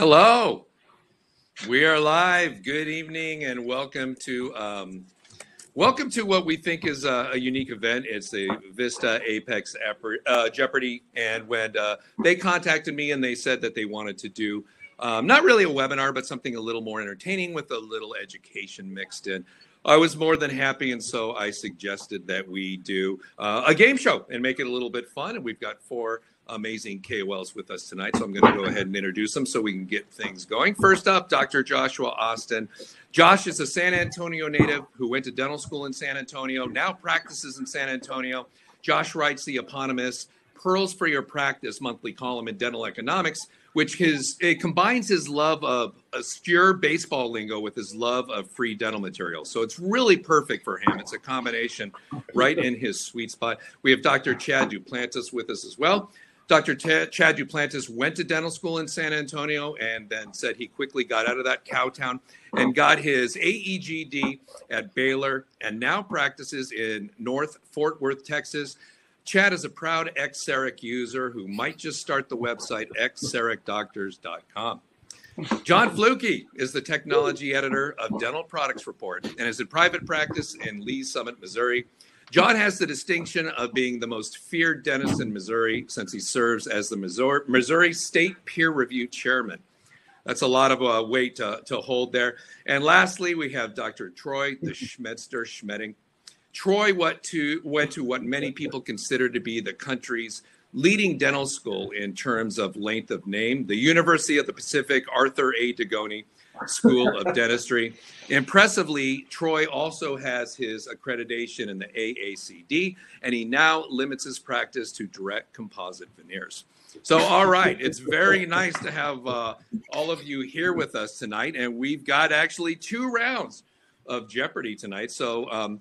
Hello, we are live. Good evening and welcome to what we think is a unique event. It's the Vista Apex Jeopardy. And when they contacted me and they said that they wanted to do not really a webinar, but something a little more entertaining with a little education mixed in, I was more than happy, and so I suggested that we do a game show and make it a little bit fun. And we've got four amazing KOLs with us tonight, so I'm going to go ahead and introduce them so we can get things going. First up, Dr. Joshua Austin. Josh is a San Antonio native who went to dental school in San Antonio, now practices in San Antonio. Josh writes the eponymous Pearls for Your Practice monthly column in Dental Economics, which it combines his love of obscure baseball lingo with his love of free dental materials. So it's really perfect for him. It's a combination right in his sweet spot. We have Dr. Chad Duplantis with us as well. Dr. Chad Duplantis went to dental school in San Antonio and then said he quickly got out of that cow town and got his AEGD at Baylor and now practices in North Fort Worth, Texas. Chad is a proud XSEREC user who might just start the website XSERECDoctors.com. John Flucke is the technology editor of Dental Products Report and is in private practice in Lee Summit, Missouri. John has the distinction of being the most feared dentist in Missouri since he serves as the Missouri State Peer Review Chairman. That's a lot of weight to hold there. And lastly, we have Dr. Troy the Schmedster Schmedding. Troy went to what many people consider to be the country's leading dental school in terms of length of name, the University of the Pacific Arthur A. Dugoni School of Dentistry. Impressively, Troy also has his accreditation in the AACD, and he now limits his practice to direct composite veneers. So, all right, it's very nice to have all of you here with us tonight, and we've got actually two rounds of Jeopardy tonight. So,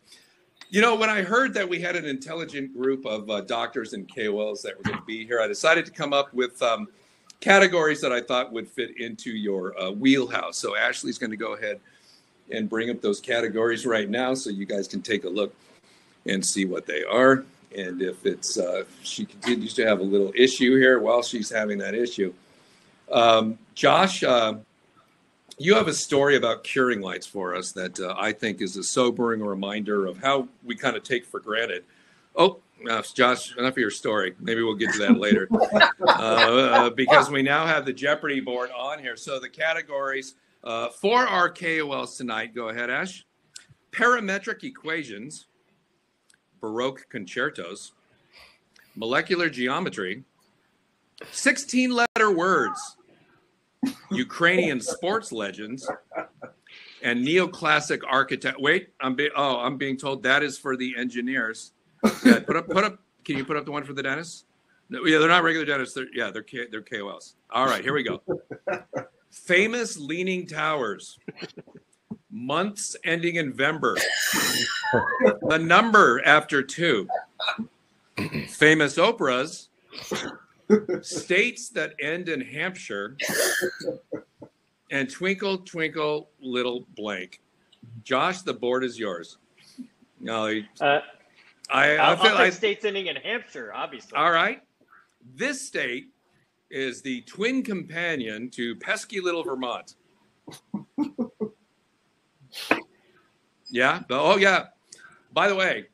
you know, when I heard that we had an intelligent group of doctors and KOLs that were going to be here, I decided to come up with categories that I thought would fit into your wheelhouse. So Ashley's going to go ahead and bring up those categories right now so you guys can take a look and see what they are. And if it's she continues to have a little issue here while she's having that issue. Josh, you have a story about curing lights for us that I think is a sobering reminder of how we kind of take for granted. Oh, Josh, enough of your story. Maybe we'll get to that later because we now have the Jeopardy board on here. So the categories for our KOLs tonight, go ahead, Ash. Parametric equations, Baroque concertos, molecular geometry, 16-letter words, Ukrainian sports legends, and neoclassic architect. Wait, I'm being told that is for the engineers. Yeah, put up. Can you put up the one for the dentists? No, yeah, they're not regular dentists. They're KOLs. All right, here we go. Famous leaning towers, months ending in Vember, the number after 2, famous operas, states that end in Hampshire, and Twinkle, Twinkle, Little Blank. Josh, the board is yours. No, I feel like states ending in Hampshire, obviously. All right. This state is the twin companion to pesky little Vermont. Yeah. Oh, yeah. By the way,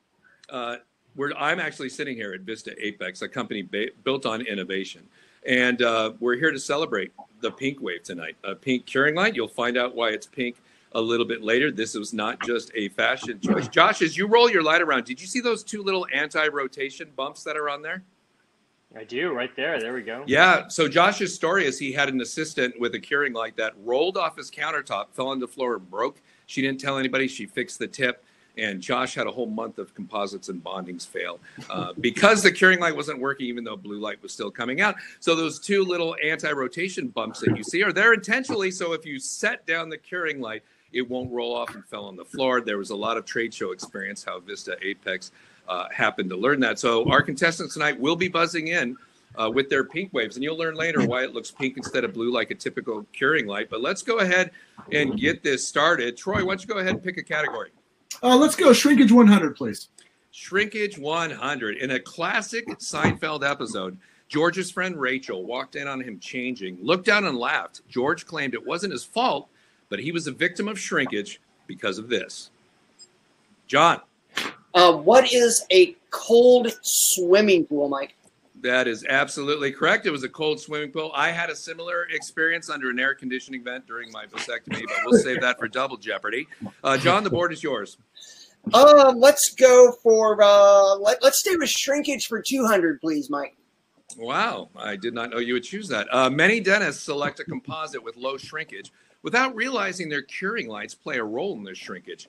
I'm actually sitting here at Vista Apex, a company built on innovation. And we're here to celebrate the pink wave tonight. A pink curing light. You'll find out why it's pink a little bit later. This was not just a fashion choice. Josh, as you roll your light around, did you see those two little anti-rotation bumps that are on there? I do, right there. There we go. Yeah. So Josh's story is he had an assistant with a curing light that rolled off his countertop, fell on the floor, and broke. She didn't tell anybody. She fixed the tip. And Josh had a whole month of composites and bondings fail because the curing light wasn't working, even though blue light was still coming out. So those two little anti-rotation bumps that you see are there intentionally. So if you set down the curing light, it won't roll off and fell on the floor. There was a lot of trade show experience, how Vista Apex happened to learn that. So our contestants tonight will be buzzing in with their pink waves. And you'll learn later why it looks pink instead of blue like a typical curing light. But let's go ahead and get this started. Troy, why don't you go ahead and pick a category? Let's go shrinkage 100, please. Shrinkage 100. In a classic Seinfeld episode, George's friend Rachel walked in on him changing, looked down and laughed. George claimed it wasn't his fault, but he was a victim of shrinkage because of this. John. What is a cold swimming pool, Mike? That is absolutely correct. It was a cold swimming pool. I had a similar experience under an air conditioning vent during my vasectomy, but we'll save that for double jeopardy. John, the board is yours. Let's go for, let's stay with shrinkage for 200, please, Mike. Wow. I did not know you would choose that. Many dentists select a composite with low shrinkage without realizing their curing lights play a role in this shrinkage.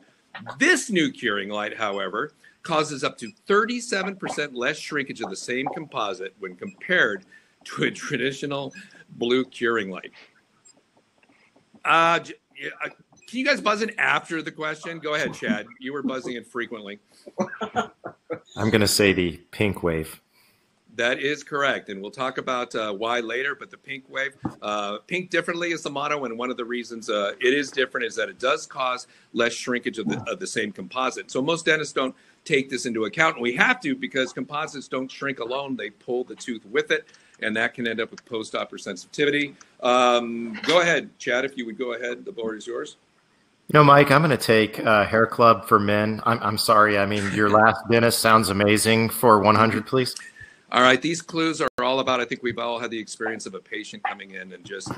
This new curing light, however, causes up to 37% less shrinkage of the same composite when compared to a traditional blue curing light. Can you guys buzz in after the question? Go ahead, Chad. You were buzzing in frequently. I'm going to say the pink wave. That is correct, and we'll talk about why later, but the pink wave, pink differently is the motto, and one of the reasons it is different is that it does cause less shrinkage of the same composite. So most dentists don't take this into account, and we have to because composites don't shrink alone. They pull the tooth with it, and that can end up with post-op sensitivity. Go ahead, Chad, if you would go ahead. The board is yours. You know, Mike, I'm going to take Hair Club for Men. I'm sorry. I mean, your last dentist sounds amazing for 100, please. All right, these clues are all about, I think we've all had the experience of a patient coming in and just,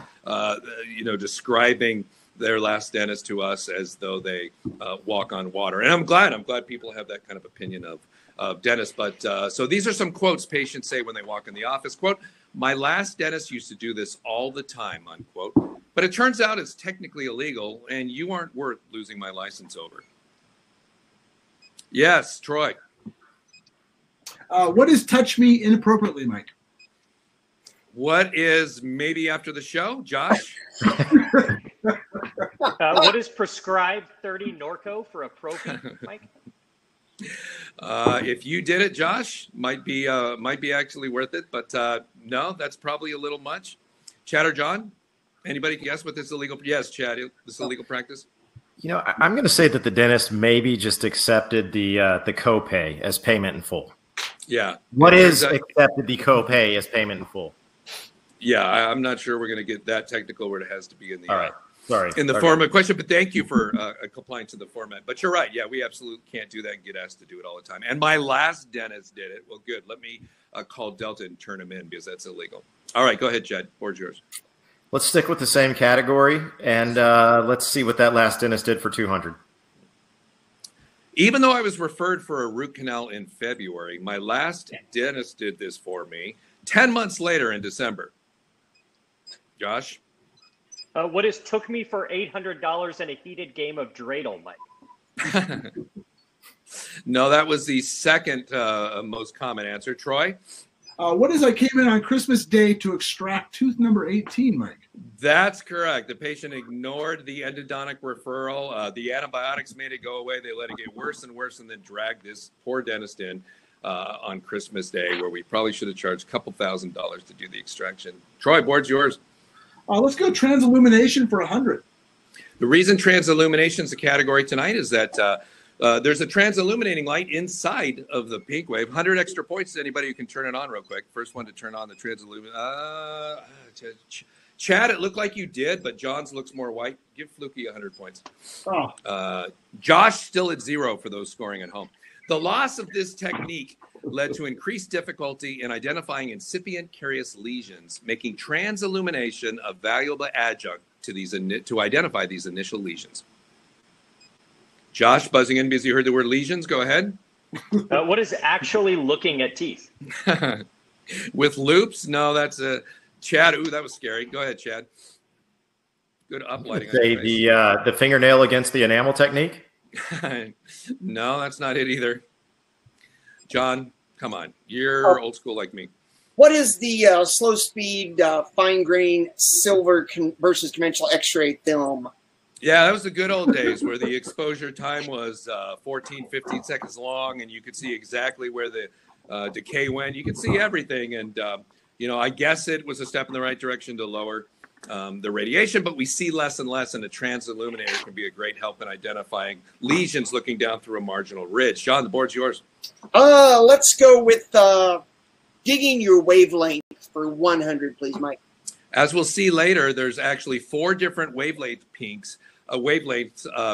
you know, describing their last dentist to us as though they walk on water. And I'm glad people have that kind of opinion of dentists. But so these are some quotes patients say when they walk in the office. Quote, "My last dentist used to do this all the time," unquote. "But it turns out it's technically illegal and you aren't worth losing my license over." Yes, Troy. What is touch me inappropriately, Mike? What is maybe after the show, Josh? What is prescribed 30 Norco for a profi, Mike? If you did it, Josh, might be actually worth it, but no, that's probably a little much. Chad or John? Anybody guess what this illegal? Yes, Chad, this is illegal practice. You know, I'm going to say that the dentist maybe just accepted the copay as payment in full. Yeah. What is accepted the copay as payment in full? Yeah, I'm not sure we're going to get that technical where it has to be in the all right. Sorry. In the form of question, but thank you for complying to the format. But you're right. Yeah, we absolutely can't do that and get asked to do it all the time. And my last dentist did it. Well, good. Let me call Delta and turn him in because that's illegal. All right. Go ahead, Chad. Board's yours. Let's stick with the same category, and let's see what that last dentist did for 200. Even though I was referred for a root canal in February, my last dentist did this for me 10 months later in December. Josh? What is took me for $800 in a heated game of dreidel, Mike? No, that was the second most common answer. Troy? What is I came in on Christmas Day to extract tooth number 18, Mike? That's correct. The patient ignored the endodontic referral. The antibiotics made it go away. They let it get worse and worse and then dragged this poor dentist in on Christmas Day where we probably should have charged a couple $1,000s to do the extraction. Troy, board's yours. Let's go transillumination for 100. The reason transillumination is a category tonight is that there's a transilluminating light inside of the pink wave. 100 extra points to anybody who can turn it on real quick. First one to turn on the transilluminating. Chad, it looked like you did, but John's looks more white. Give Flucke 100 points. Oh. Josh still at 0 for those scoring at home. The loss of this technique led to increased difficulty in identifying incipient carious lesions, making transillumination a valuable adjunct to identify these initial lesions. Josh, buzzing in because you heard the word lesions. Go ahead. What is actually looking at teeth? With loops? No, that's a... Chad, ooh, that was scary. Go ahead, Chad. Good uplighting. Say the fingernail against the enamel technique? No, that's not it either. John, come on. You're old school like me. What is the slow speed fine-grain silver versus conventional X-ray film? Yeah, that was the good old days where the exposure time was 14, 15 seconds long, and you could see exactly where the decay went. You could see everything, and... you know, I guess it was a step in the right direction to lower the radiation, but we see less and less, and a transilluminator can be a great help in identifying lesions looking down through a marginal ridge. John, the board's yours. Let's go with digging your wavelength for 100, please, Mike. As we'll see later, there's actually four different wavelength peaks.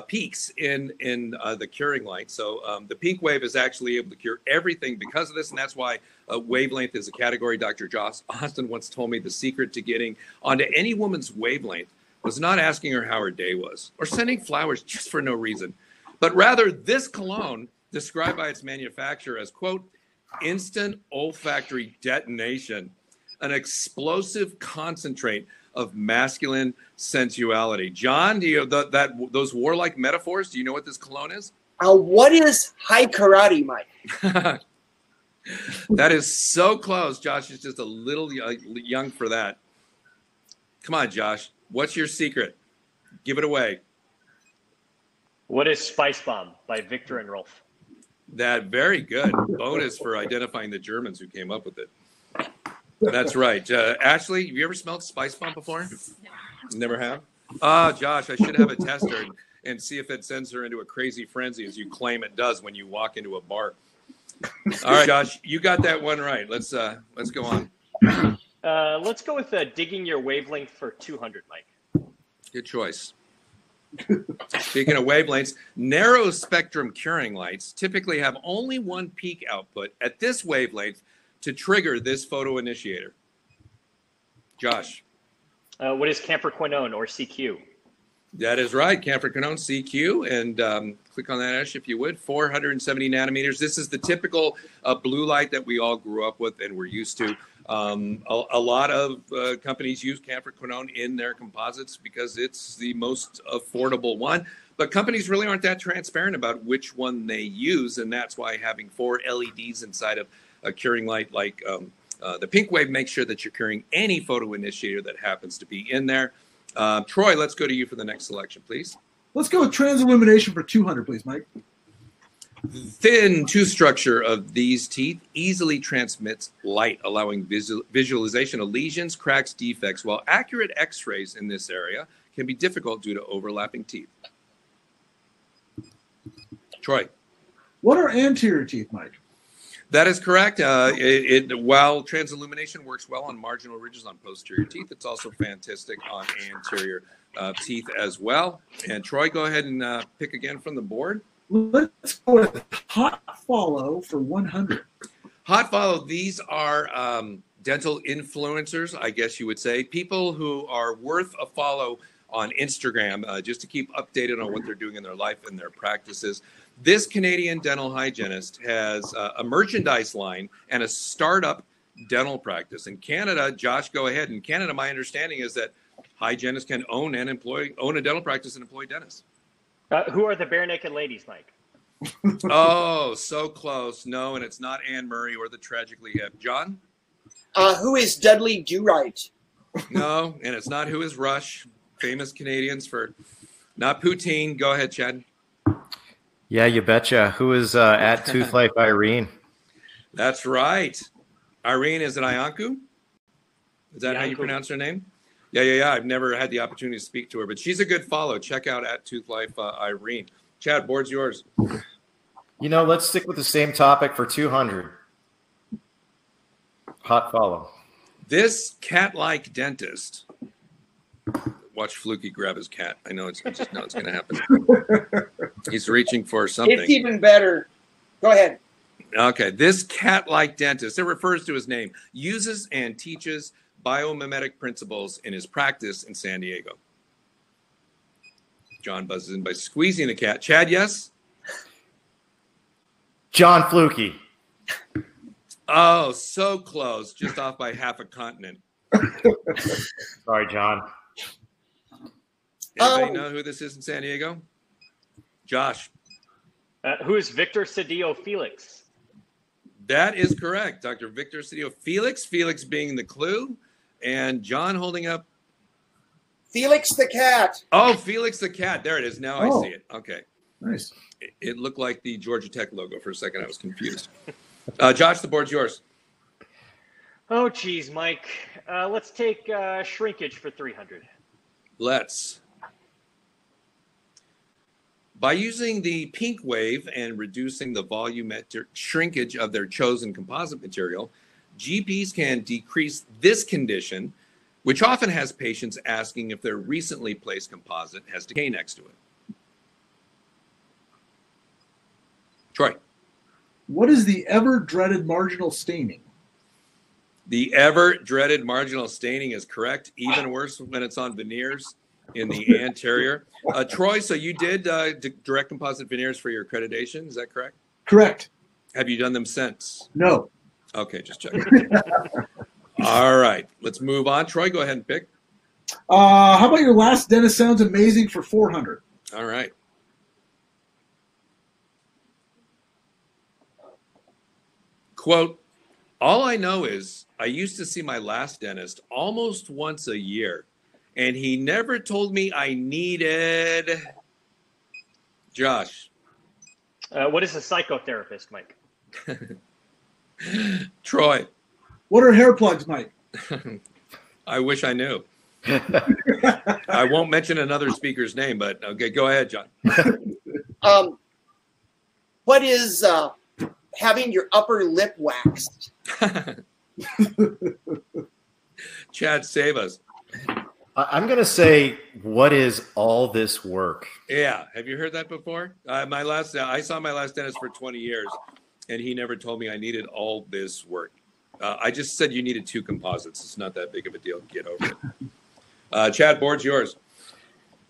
Peaks in the curing light. So the pink wave is actually able to cure everything because of this, and that's why wavelength is a category. Dr. Josh Austin once told me the secret to getting onto any woman's wavelength was not asking her how her day was or sending flowers just for no reason, but rather this cologne described by its manufacturer as, quote, instant olfactory detonation, an explosive concentrate of masculine sensuality. John, do you those warlike metaphors? Do you know what this cologne is? What is high karate, Mike? That is so close. Josh is just a little young for that. Come on, Josh. What's your secret? Give it away. What is Spice Bomb by Victor and Rolf? That very good. Bonus for identifying the Germans who came up with it. That's right. Ashley, have you ever smelled Spice Bomb before? No. Never have? Ah, Josh, I should have a tester and see if it sends her into a crazy frenzy, as you claim it does when you walk into a bar. All right, Josh, you got that one right. Let's go on. Let's go with digging your wavelength for 200, Mike. Good choice. Speaking of wavelengths, narrow spectrum curing lights typically have only one peak output at this wavelength to trigger this photo initiator. Josh. What is camphorquinone, or CQ? That is right, camphorquinone, CQ, and click on that, Ash, if you would, 470 nanometers. This is the typical blue light that we all grew up with and we're used to. A lot of companies use camphorquinone in their composites because it's the most affordable one, but companies really aren't that transparent about which one they use, and that's why having four LEDs inside of a curing light like the pink wave makes sure that you're curing any photo initiator that happens to be in there. Troy, let's go to you for the next selection, please. Let's go with transillumination for 200, please, Mike. Thin tooth structure of these teeth easily transmits light, allowing visualization of lesions, cracks, defects, while accurate x-rays in this area can be difficult due to overlapping teeth. Troy. What are anterior teeth, Mike? That is correct. While transillumination works well on marginal ridges on posterior teeth, it's also fantastic on anterior teeth as well. And Troy, go ahead and pick again from the board. Let's go with hot follow for 100. Hot follow. These are dental influencers, I guess you would say, people who are worth a follow on Instagram, just to keep updated on what they're doing in their life and their practices. This Canadian dental hygienist has a merchandise line and a startup dental practice. In Canada, Josh, go ahead. In Canada, my understanding is that hygienists can own a dental practice and employ dentists. Who are the bare naked ladies, Mike? Oh, so close. No, and it's not Anne Murray or the Tragically Hip. John? Who is Dudley Do-Right? No, and it's not who is Rush. Famous Canadians for not poutine. Go ahead, Chad. Yeah, you betcha. Who is at Tooth Life Irene? That's right. Irene, is it Iancu? Is that how you pronounce her name? Yeah. I've never had the opportunity to speak to her, but she's a good follow. Check out at Tooth Life Irene. Chad, board's yours. You know, let's stick with the same topic for 200. Hot follow. This cat-like dentist. Watch Fluky grab his cat. I know it's going to happen. He's reaching for something. It's even better. Go ahead. Okay. This cat-like dentist, it refers to his name, uses and teaches biomimetic principles in his practice in San Diego. John buzzes in by squeezing the cat. Chad, yes? John Fluke. Oh, so close. Just off by half a continent. Sorry, John. Anybody know who this is in San Diego? Josh. Who is Victor Sedillo Felix? That is correct. Dr. Victor Sedillo Felix. Felix being the clue. And John holding up. Felix the cat. Oh, Felix the cat. There it is. Now I see it. Okay. Nice. It looked like the Georgia Tech logo for a second. I was confused. Josh, the board's yours. Oh, geez, Mike. Let's take shrinkage for 300. Let's. By using the pink wave and reducing the volumetric shrinkage of their chosen composite material, GPs can decrease this condition, which often has patients asking if their recently placed composite has decay next to it. Troy. What is the ever-dreaded marginal staining? The ever-dreaded marginal staining is correct, even worse when it's on veneers in the anterior. Troy, so you did direct composite veneers for your accreditation, is that correct? Correct. Have you done them since? No. Okay, just checking. All right, let's move on. Troy, go ahead and pick. How about your last dentist sounds amazing for 400? All right. Quote, all I know is I used to see my last dentist almost once a year, and he never told me I needed. Josh. What is a psychotherapist, Mike? Troy. What are hair plugs, Mike? I wish I knew. I won't mention another speaker's name, but okay, go ahead, John. What is having your upper lip waxed? Chad, save us. I'm going to say, what is all this work? Yeah. Have you heard that before? I saw my last dentist for 20 years, and he never told me I needed all this work. I just said you needed two composites. It's not that big of a deal. Get over it. Chad, board's yours.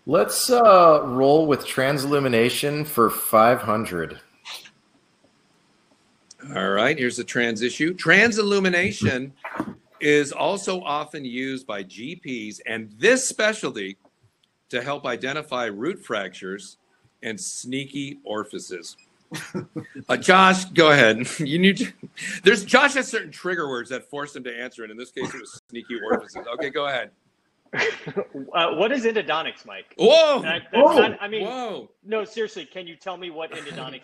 Let's roll with transillumination for 500. All right. Here's the trans issue. Transillumination is also often used by GPs and this specialty to help identify root fractures and sneaky orifices. Josh, go ahead. You need to, Josh has certain trigger words that force him to answer it. In this case, it was sneaky orifices. Okay, go ahead. What is endodontics, Mike? Whoa! Whoa. No, seriously, can you tell me what endodontics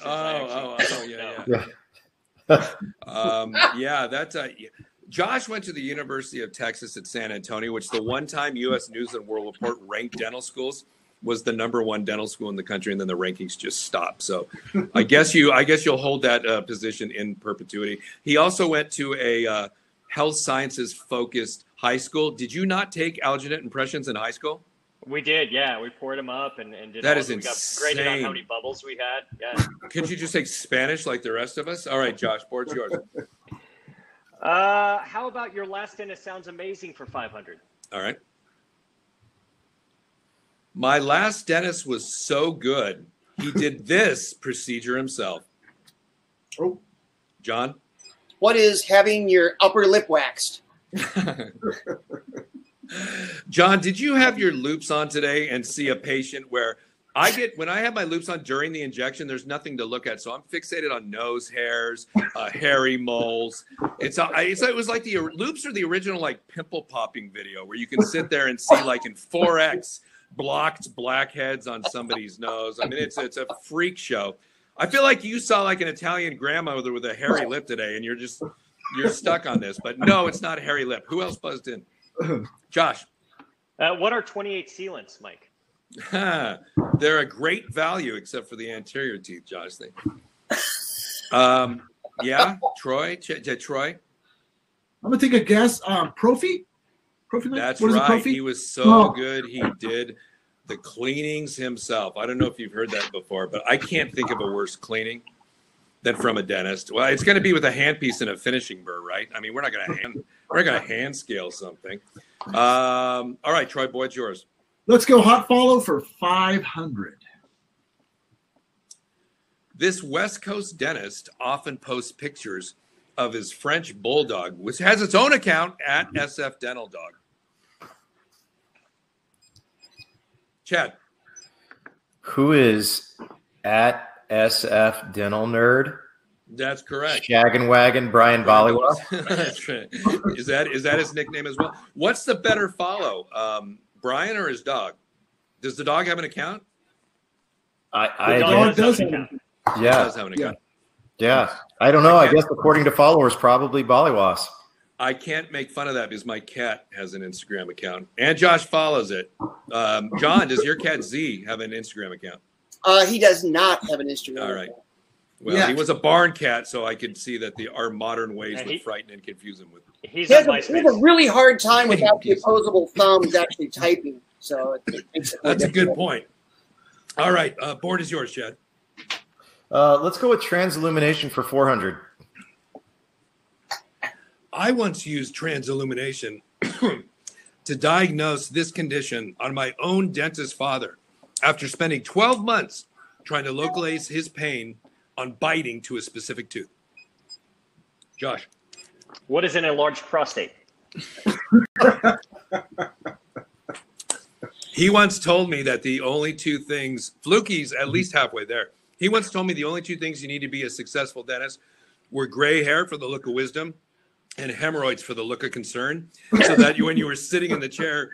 is? Josh went to the University of Texas at San Antonio, which the one time U.S. News and World Report ranked dental schools was the #1 dental school in the country, and then the rankings just stopped. So I guess you'll hold that position in perpetuity. He also went to a health sciences focused high school. Did you not take alginate impressions in high school? We did, yeah. We poured them up and did that. Is insane. We got graded on how many bubbles we had. Yeah. Could you just take Spanish like the rest of us? All right, Josh, board's yours. How about your last dentist sounds amazing for 500? All right. My last dentist was so good, he did this procedure himself. Oh, John. What is having your upper lip waxed? John, did you have your loops on today and see a patient where when I have my loops on during the injection, there's nothing to look at. So I'm fixated on nose hairs, hairy moles. It was like the loops are the original like pimple popping video where you can sit there and see like in 4X blocked blackheads on somebody's nose. I mean, it's a freak show. I feel like you saw like an Italian grandmother with a hairy lip today and you're stuck on this, but no, it's not a hairy lip. Who else buzzed in? Josh. What are 28 sealants, Mike? They're a great value except for the anterior teeth, Josh. Yeah, Troy. Troy. I'm going to take a guess. Profi? That's right. He was so good. He did the cleanings himself. I don't know if you've heard that before, but I can't think of a worse cleaning than from a dentist. Well, it's going to be with a handpiece and a finishing burr, right? I mean, we're not going to hand scale something. All right, Troy, boy, it's yours. Let's go hot follow for 500. This West Coast dentist often posts pictures of his French bulldog, which has its own account at SF Dental Dog. Chad. Who is at SF Dental Nerd? That's correct. Shaggin' Wagon, Brian Bollywood. Is that his nickname as well? What's the better follow? Brian or his dog? Does the dog have an account? The dog does have an account. Yeah. I don't know. I guess according to followers, probably Bollywas. I can't make fun of that because my cat has an Instagram account. And Josh follows it. John, does your cat Z have an Instagram account? He does not have an Instagram account. All right. Well, yeah. He was a barn cat, so I could see that our modern ways would frighten and confuse him with. He has a really hard time without the opposable thumbs actually typing. So it's that's a good point. All right, board is yours, Chad. Let's go with transillumination for 400. I once used transillumination to diagnose this condition on my own dentist's father after spending 12 months trying to localize his pain on biting to a specific tooth. Josh. What is an enlarged prostate? He once told me that the only two things, Flucky's at least halfway there. He once told me the only two things you need to be a successful dentist were gray hair for the look of wisdom and hemorrhoids for the look of concern, so that when you were sitting in the chair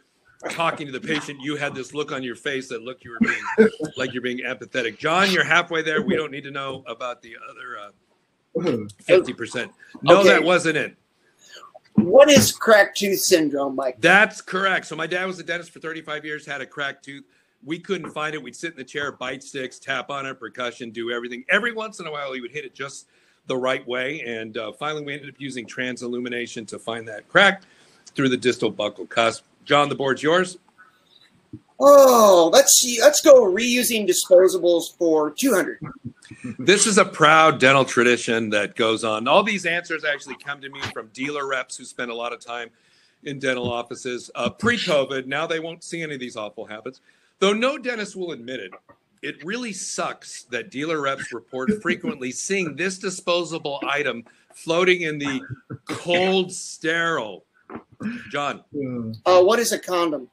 talking to the patient, you had this look on your face that looked you're being empathetic. John, you're halfway there. We don't need to know about the other 50%. No, okay. That wasn't it. What is cracked tooth syndrome, Mike? That's correct. So my dad was a dentist for 35 years, had a cracked tooth. We couldn't find it. We'd sit in the chair, bite sticks, tap on it, percussion, do everything. Every once in a while, he would hit it just the right way. And finally, we ended up using transillumination to find that crack through the distal buccal cusp. John, the board's yours. Oh, let's see. Let's go reusing disposables for 200. This is a proud dental tradition that goes on. All these answers actually come to me from dealer reps who spend a lot of time in dental offices pre-COVID. Now they won't see any of these awful habits. Though no dentist will admit it, it really sucks that dealer reps report frequently seeing this disposable item floating in the cold sterile. John. What is a condom?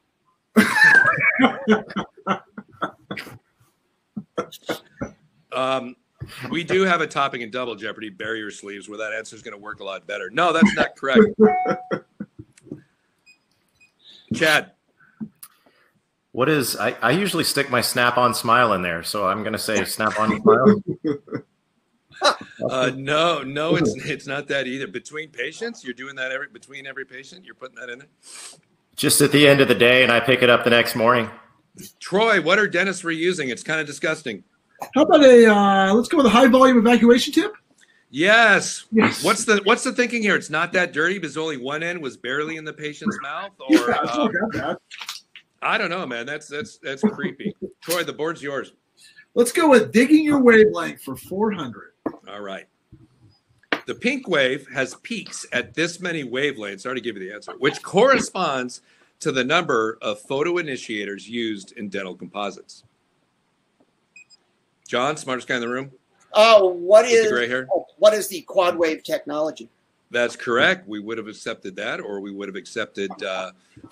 We do have a topic in Double Jeopardy, bury your sleeves, where that answer is going to work a lot better. No, that's not correct. Chad. What is, I usually stick my Snap-on Smile in there, so I'm going to say Snap-on Smile. No, it's not that either. Between patients, you're doing that between every patient, you're putting that in there? Just at the end of the day, and I pick it up the next morning. Troy, what are dentists reusing? It's kind of disgusting. How about let's go with a high volume evacuation tip? Yes. What's the thinking here? It's not that dirty because only one end was barely in the patient's mouth? Or yeah, it's not that bad. I don't know, man. That's creepy. Troy, the board's yours. Let's go with digging your wavelength for 400. All right. The pink wave has peaks at this many wavelengths. I already gave you the answer, which corresponds to the number of photoinitiators used in dental composites. John, smartest guy in the room. What is the quad wave technology? That's correct. We would have accepted that, or we would have accepted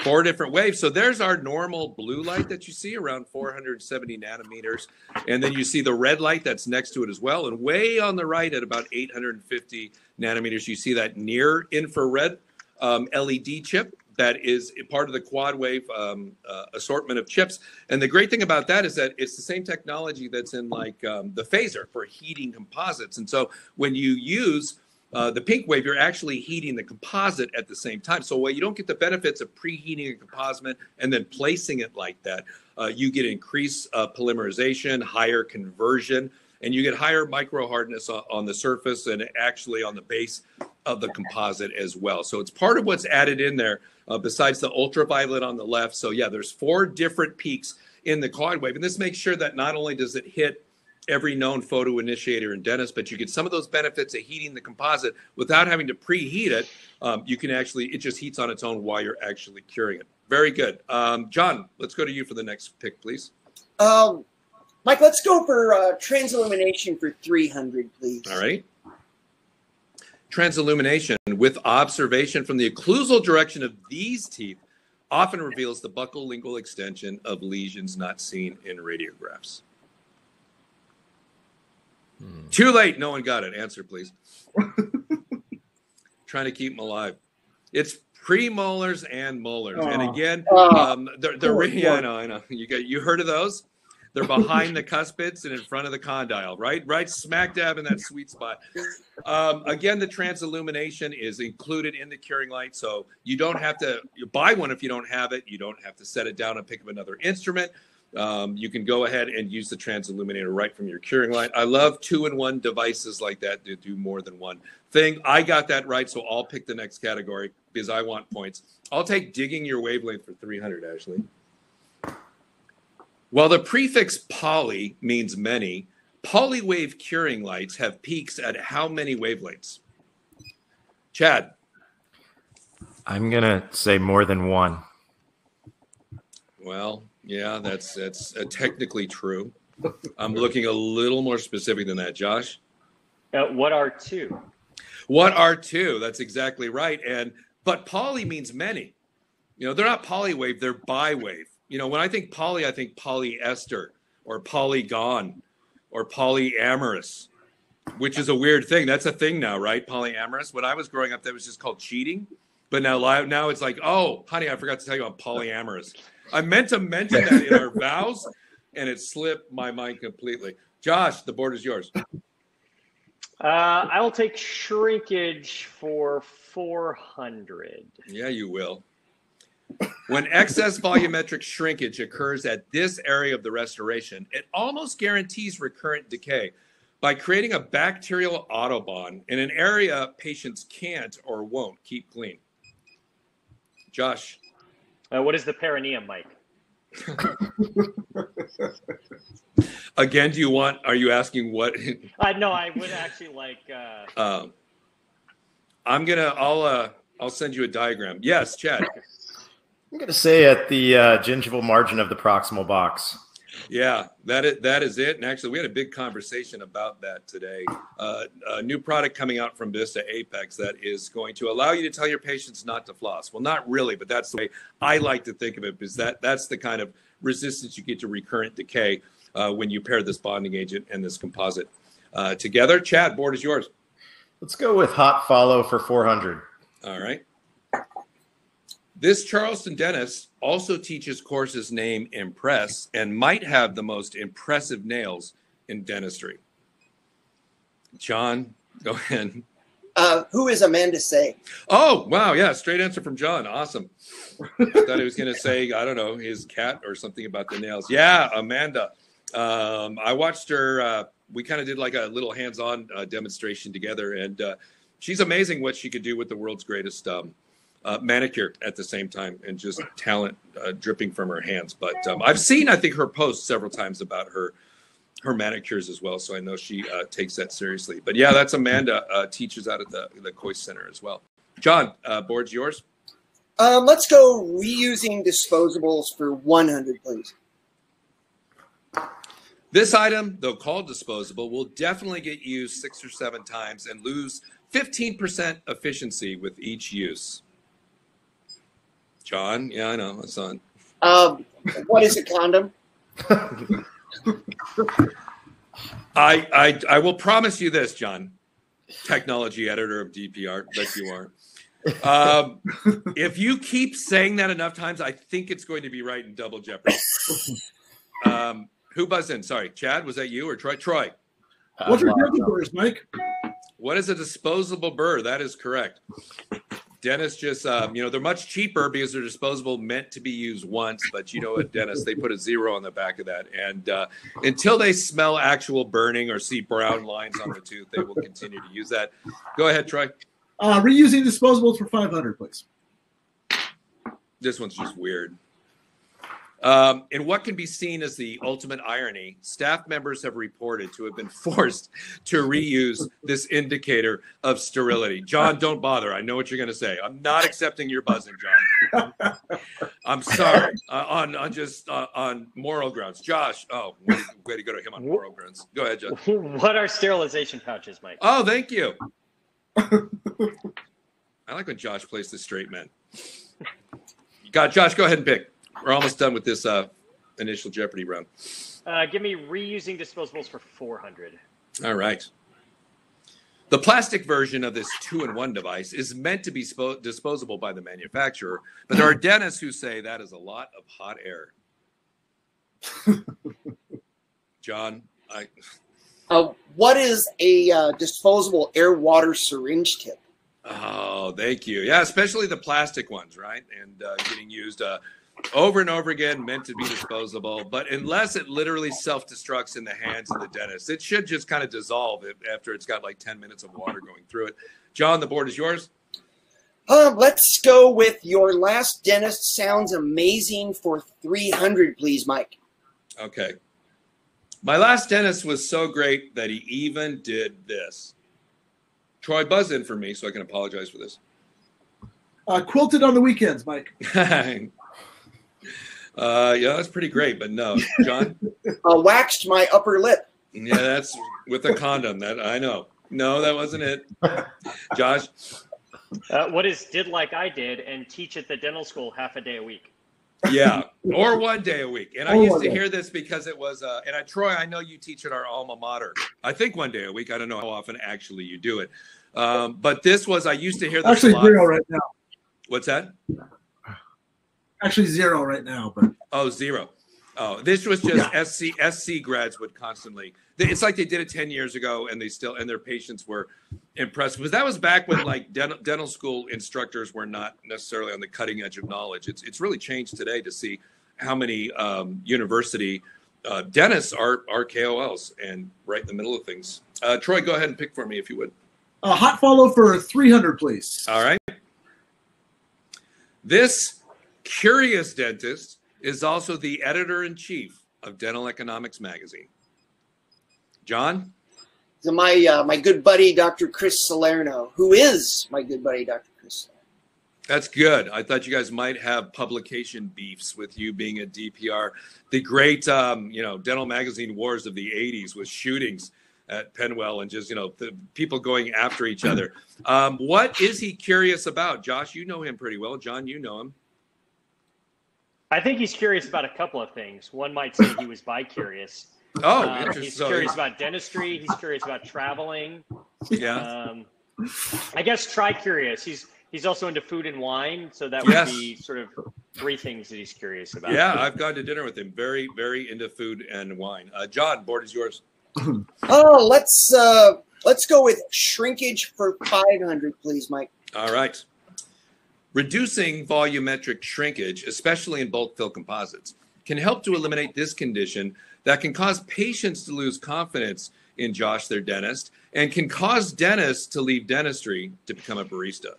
4 different waves. So there's our normal blue light that you see around 470 nanometers. And then you see the red light that's next to it as well. And way on the right at about 850 nanometers, you see that near infrared LED chip that is part of the quad wave assortment of chips. And the great thing about that is that it's the same technology that's in like the phaser for heating composites. And so when you use the pink wave, you're actually heating the composite at the same time. So while you don't get the benefits of preheating a composite and then placing it like that, you get increased polymerization, higher conversion, and you get higher micro hardness on the surface and actually on the base of the composite as well. So it's part of what's added in there besides the ultraviolet on the left. So yeah, there's 4 different peaks in the quad wave. And this makes sure that not only does it hit every known photoinitiator in dentists, but you get some of those benefits of heating the composite without having to preheat it. You can actually, it just heats on its own while you're actually curing it. Very good. John, let's go to you for the next pick, please. Mike, let's go for transillumination for 300, please. All right. Transillumination with observation from the occlusal direction of these teeth often reveals the buccal lingual extension of lesions not seen in radiographs. Too late. No one got it. Answer, please. Trying to keep them alive. It's premolars and molars. And again, I know. You heard of those? They're behind the cuspids and in front of the condyle, right? Right smack dab in that sweet spot. Again, the transillumination is included in the curing light. So you don't have to buy one if you don't have it. You don't have to set it down and pick up another instrument. You can go ahead and use the transilluminator right from your curing line. I love 2-in-1 devices like that to do more than one thing. I got that right, so I'll pick the next category because I want points. I'll take digging your wavelength for 300, Ashley. While the prefix poly means many, polywave curing lights have peaks at how many wavelengths? Chad. I'm going to say more than one. Well, yeah, that's technically true. I'm looking a little more specific than that, Josh. What are two? What are two? That's exactly right. But poly means many. You know, they're not polywave, they're biwave. You know, when I think polyester or polygon or polyamorous, which is a weird thing. That's a thing now, right? Polyamorous. When I was growing up, that was just called cheating. But now it's like, oh, honey, I forgot to tell you about polyamorous. I meant to mention that in our vows, and it slipped my mind completely. Josh, the board is yours. I will take shrinkage for 400. Yeah, you will. When excess volumetric shrinkage occurs at this area of the restoration, it almost guarantees recurrent decay by creating a bacterial autobahn in an area patients can't or won't keep clean. Josh. What is the perineum, Mike? Again, are you asking what? No, I would actually like. I'll send you a diagram. Yes, Chad. I'm going to say at the gingival margin of the proximal box. Yeah, that is it. And actually, we had a big conversation about that today. A new product coming out from Vista Apex that is going to allow you to tell your patients not to floss. Well, not really, but that's the way I like to think of it, because that's the kind of resistance you get to recurrent decay when you pair this bonding agent and this composite together. Chad, board is yours. Let's go with hot follow for 400. All right. This Charleston dentist also teaches courses named Impress and might have the most impressive nails in dentistry. John, go ahead. Who is Amanda Say? Oh, wow. Yeah. Straight answer from John. Awesome. I thought he was going to say, I don't know, his cat or something about the nails. Yeah, Amanda. I watched her. We kind of did like a little hands-on demonstration together. And she's amazing what she could do with the world's greatest manicure at the same time, and just talent dripping from her hands. But I've seen, I think, her posts several times about her manicures as well. So I know she takes that seriously. But yeah, that's Amanda, teaches out at the Coy Center as well. John, board's yours. Let's go reusing disposables for 100, please. This item, though called disposable, will definitely get used 6 or 7 times and lose 15% efficiency with each use. John, yeah, I know, it's on. What is a condom? I will promise you this, John, technology editor of DPR, but you are. If you keep saying that enough times, I think it's going to be right in double jeopardy. Who buzzed in? Sorry, Chad, was that you or Troy? Troy. What's your categories, Mike? What is a disposable burr? That is correct. Dentists just, they're much cheaper because they're disposable, meant to be used once. But you know what, dentists, they put a 0 on the back of that. And until they smell actual burning or see brown lines on the tooth, they will continue to use that. Go ahead, Troy. Reusing disposables for 500, please. This one's just weird. In what can be seen as the ultimate irony, staff members have reported to have been forced to reuse this indicator of sterility. John, don't bother. I know what you're going to say. I'm not accepting your buzzing, John. I'm sorry. On moral grounds. Josh, oh, way to go to him on moral grounds. Go ahead, John. What are sterilization pouches, Mike? Oh, thank you. I like when Josh plays the straight man. God, Josh, go ahead and pick. We're almost done with this initial Jeopardy round. Give me reusing disposables for 400. All right. The plastic version of this 2-in-1 device is meant to be disposable by the manufacturer, but there are dentists who say that is a lot of hot air. John, what is a disposable air-water syringe tip? Oh, thank you. Yeah, especially the plastic ones, right? And getting used over and over again, meant to be disposable. But unless it literally self-destructs in the hands of the dentist, it should just kind of dissolve after it's got like 10 minutes of water going through it. John, the board is yours. Let's go with your last dentist sounds amazing for 300, please, Mike. Okay. My last dentist was so great that he even did this. Troy, buzz in for me so I can apologize for this. Quilted on the weekends, Mike. Yeah, that's pretty great, but no. John? Waxed my upper lip. Yeah, that's with a condom. That I know. No, that wasn't it. Josh? What is did like I did and teach at the dental school half a day a week? Yeah, or one day a week. And I used to hear this because it was, and Troy, I know you teach at our alma mater. I think one day a week. I don't know how often actually you do it. But this was, I used to hear this actually zero right now. What's that? Actually zero right now. But oh, zero. Oh, this was just SC grads would constantly. It's like they did it 10 years ago, and they still and their patients were impressed because that was back when like dental school instructors were not necessarily on the cutting edge of knowledge. It's really changed today to see how many university dentists are KOLs and right in the middle of things. Troy, go ahead and pick for me if you would. A hot follow for 300, please. All right. This curious dentist is also the editor-in-chief of Dental Economics magazine. John? My good buddy, Dr. Chris Salerno, who is my good buddy, Dr. Chris Salerno. That's good. I thought you guys might have publication beefs with you being a DPR. The great, dental magazine wars of the 80s with shootings at Penwell and just, the people going after each other. What is he curious about? Josh, you know him pretty well. John, you know him. I think he's curious about a couple of things. One might say he was bi-curious. Oh, interesting. He's curious about dentistry. He's curious about traveling. Yeah. I guess tri-curious. He's also into food and wine, so that would be sort of three things that he's curious about. Yeah, I've gone to dinner with him. Very, very into food and wine. John, board is yours. Oh, let's go with shrinkage for 500, please, Mike. All right. Reducing volumetric shrinkage, especially in bulk fill composites, can help to eliminate this condition that can cause patients to lose confidence in Josh, their dentist, and can cause dentists to leave dentistry to become a barista.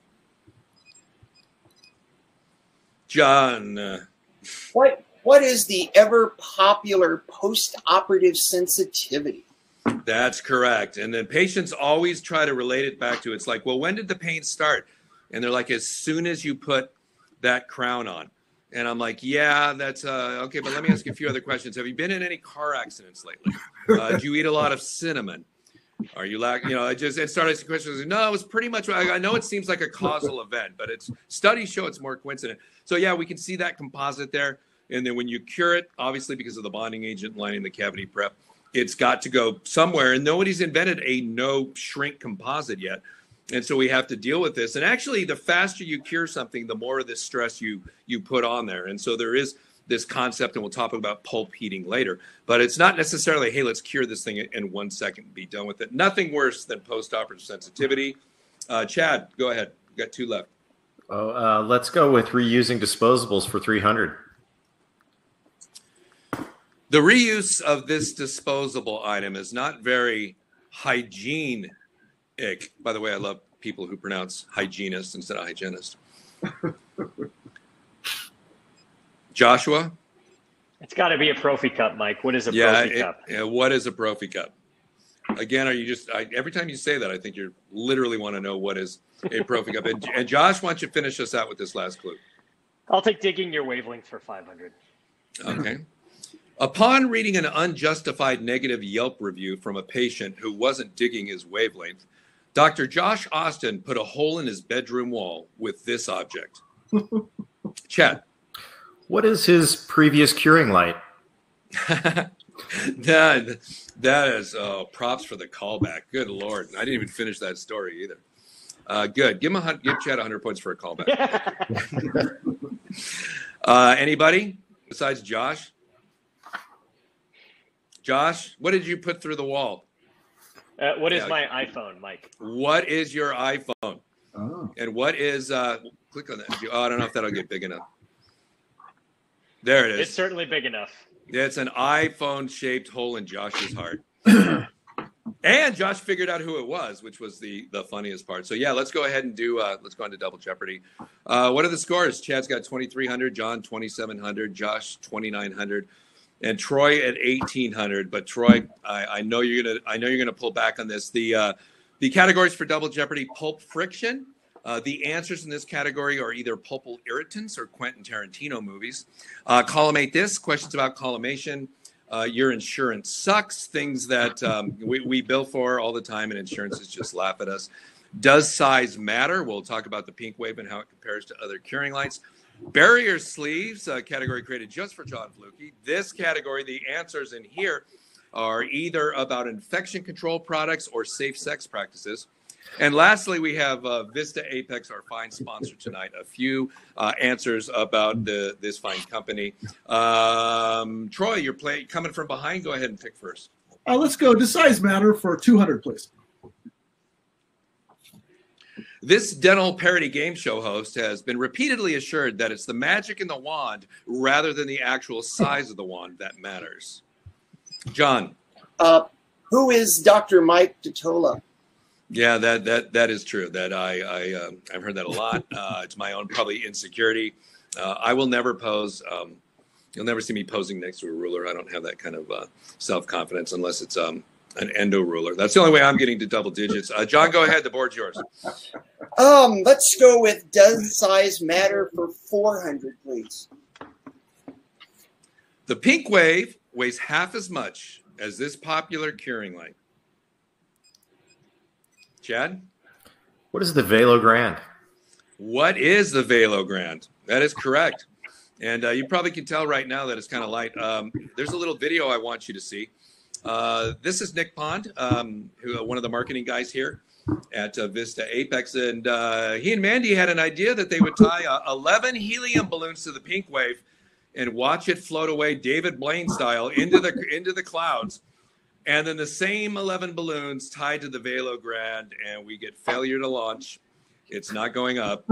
John. What is the ever-popular post-operative sensitivity? That's correct. And then patients always try to relate it back to, it's like, well, when did the pain start? And they're like, as soon as you put that crown on. And I'm like, yeah, that's okay. But let me ask you a few other questions. Have you been in any car accidents lately? Do you eat a lot of cinnamon? Are you it started asking questions. No, it was pretty much, I know it seems like a causal event, but studies show it's more coincident. So yeah, we can see that composite there. And then when you cure it, obviously because of the bonding agent lining the cavity prep, it's got to go somewhere. And nobody's invented a no shrink composite yet. And so we have to deal with this. And actually, the faster you cure something, the more of this stress you put on there. And so there is this concept, and we'll talk about pulp heating later. But it's not necessarily, hey, let's cure this thing in 1 second and be done with it. Nothing worse than post-operative sensitivity. Chad, go ahead. We've got two left. Let's go with reusing disposables for 300. The reuse of this disposable item is not very hygiene. By the way, I love people who pronounce hygienist instead of hygienist. Joshua? It's got to be a Profi Cup, Mike. What is a Profi Cup? Yeah, what is a Profi Cup? Again, are you every time you say that, I think you literally want to know what is a Profi Cup. And Josh, why don't you finish us out with this last clue? I'll take digging your wavelength for 500. Okay. Upon reading an unjustified negative Yelp review from a patient who wasn't digging his wavelength, Dr. Josh Austin put a hole in his bedroom wall with this object. Chad. What is his previous curing light? that is props for the callback. Good Lord. I didn't even finish that story either. Good. Give Chad 100 points for a callback. Anybody besides Josh? Josh, what did you put through the wall? What is my iPhone, Mike? What is your iPhone? Oh. And what is, click on that. I don't know if that'll get big enough. There it is. It's certainly big enough. Yeah, it's an iPhone-shaped hole in Josh's heart. And Josh figured out who it was, which was the funniest part. So, yeah, let's go ahead and do let's go on to Double Jeopardy. What are the scores? Chad's got 2,300, John 2,700, Josh 2,900, and Troy at 1,800. But, Troy, I know you're gonna pull back on this. The categories for Double Jeopardy, pulp friction. The answers in this category are either pulpal irritants or Quentin Tarantino movies. Collimate this, questions about collimation. Your insurance sucks, things that we bill for all the time, and insurances just laugh at us. Does size matter? We'll talk about the pink wave and how it compares to other curing lights. Barrier sleeves, a category created just for John Flucke. This category, the answers in here are either about infection control products or safe sex practices. And lastly, we have Vista Apex, our fine sponsor tonight. A few answers about this fine company. Troy, you're coming from behind. Go ahead and pick first. Let's go. Does size matter for 200, please? This dental parody game show host has been repeatedly assured that it's the magic in the wand rather than the actual size of the wand that matters. John. Who is Dr. Mike DiTolla? Yeah, that is true. That I've heard that a lot. It's my own probably insecurity. I will never pose. You'll never see me posing next to a ruler. I don't have that kind of self-confidence unless it's an endo ruler. That's the only way I'm getting to double digits. John, go ahead. The board's yours. Let's go with does size matter for 400, please. The pink wave weighs half as much as this popular curing light. Chad? What is the Valo Grand? What is the Valo Grand? That is correct. And you probably can tell right now that it's kind of light. There's a little video I want you to see. This is Nick Pond, who one of the marketing guys here at Vista Apex. And he and Mandy had an idea that they would tie 11 helium balloons to the pink wave and watch it float away David Blaine style into the clouds. And then the same 11 balloons tied to the Valo Grand, and we get failure to launch. It's not going up.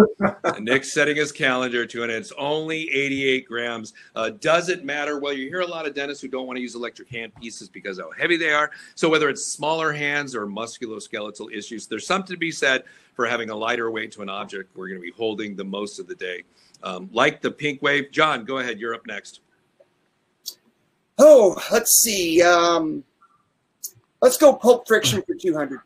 Nick's setting his calendar to it. And it's only 88 grams. Does it matter? Well, you hear a lot of dentists who don't want to use electric hand pieces because of how heavy they are. So whether it's smaller hands or musculoskeletal issues, there's something to be said for having a lighter weight to an object we're going to be holding the most of the day. Like the pink wave. John, go ahead. You're up next. Oh, let's see. Let's go pulp friction for 200.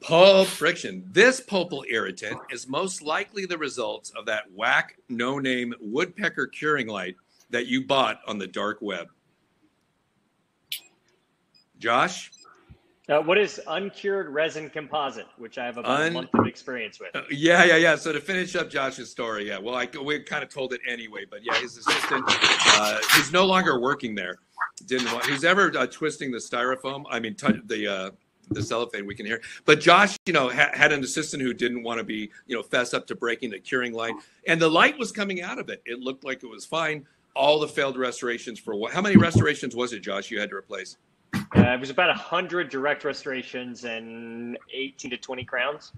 Pulp friction. This pulpal irritant is most likely the result of that whack, no-name woodpecker curing light that you bought on the dark web. Josh? What is uncured resin composite, which I have about a month of experience with? Yeah. So to finish up Josh's story, yeah. Well, we kind of told it anyway, but yeah, his assistant, he's no longer working there. Who's ever twisting the styrofoam? I mean, the cellophane we can hear. But Josh, had an assistant who didn't want to be, fess up to breaking the curing light, and the light was coming out of it. It looked like it was fine. All the failed restorations for what? How many restorations was it, Josh? You had to replace? It was about 100 direct restorations and 18 to 20 crowns.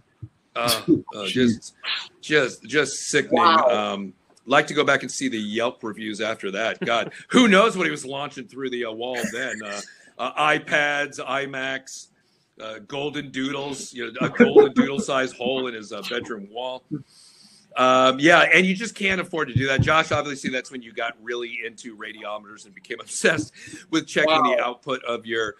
Just sickening. Wow. Like to go back and see the Yelp reviews after that. God, who knows what he was launching through the wall then? iPads, iMacs, golden doodles, a golden doodle-sized hole in his bedroom wall. Yeah, and you just can't afford to do that. Josh, obviously, that's when you got really into radiometers and became obsessed with checking the output of your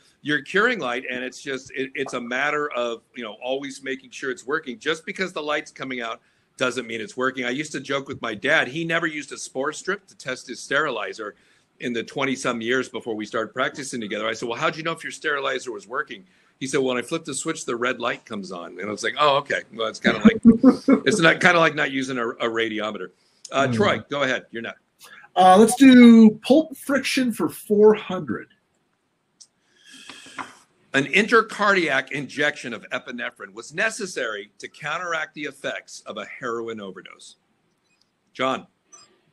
curing light. And it's just it's a matter of, always making sure it's working. Just because the light's coming out doesn't mean it's working. I used to joke with my dad. He never used a spore strip to test his sterilizer in the 20-some years before we started practicing together. I said, well, how'd you know if your sterilizer was working? He said, well, when I flip the switch, the red light comes on. And I was like, oh, okay. Well, it's kind of like not using a radiometer. Troy, go ahead. You're not. Let's do pulp friction for 400. An intracardiac injection of epinephrine was necessary to counteract the effects of a heroin overdose. John.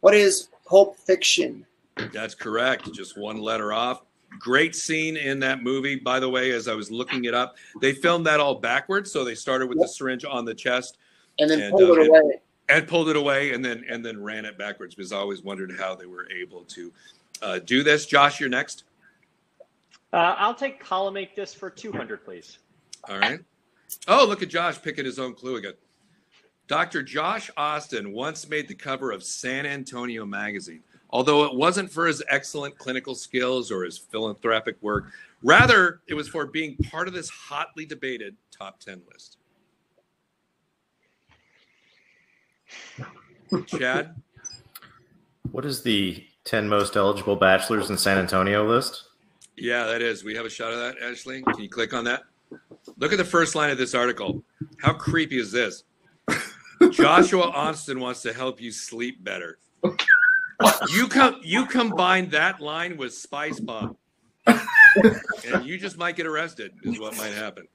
What is pulp fiction? That's correct. Just one letter off. Great scene in that movie. By the way, as I was looking it up, they filmed that all backwards. So they started with the syringe on the chest. And then pulled it away. and pulled it away and then ran it backwards, because I always wondered how they were able to do this. Josh, you're next. I'll take collimate this for 200, please. All right. Oh, look at Josh picking his own clue again. Dr. Josh Austin once made the cover of San Antonio magazine, although it wasn't for his excellent clinical skills or his philanthropic work. Rather, it was for being part of this hotly debated top 10 list. Chad? What is the 10 most eligible bachelors in San Antonio list? Yeah, that is. We have a shot of that, Ashley. Can you click on that? Look at the first line of this article. How creepy is this? Joshua Austin wants to help you sleep better. You combine that line with Spice Bomb, and you just might get arrested, is what might happen.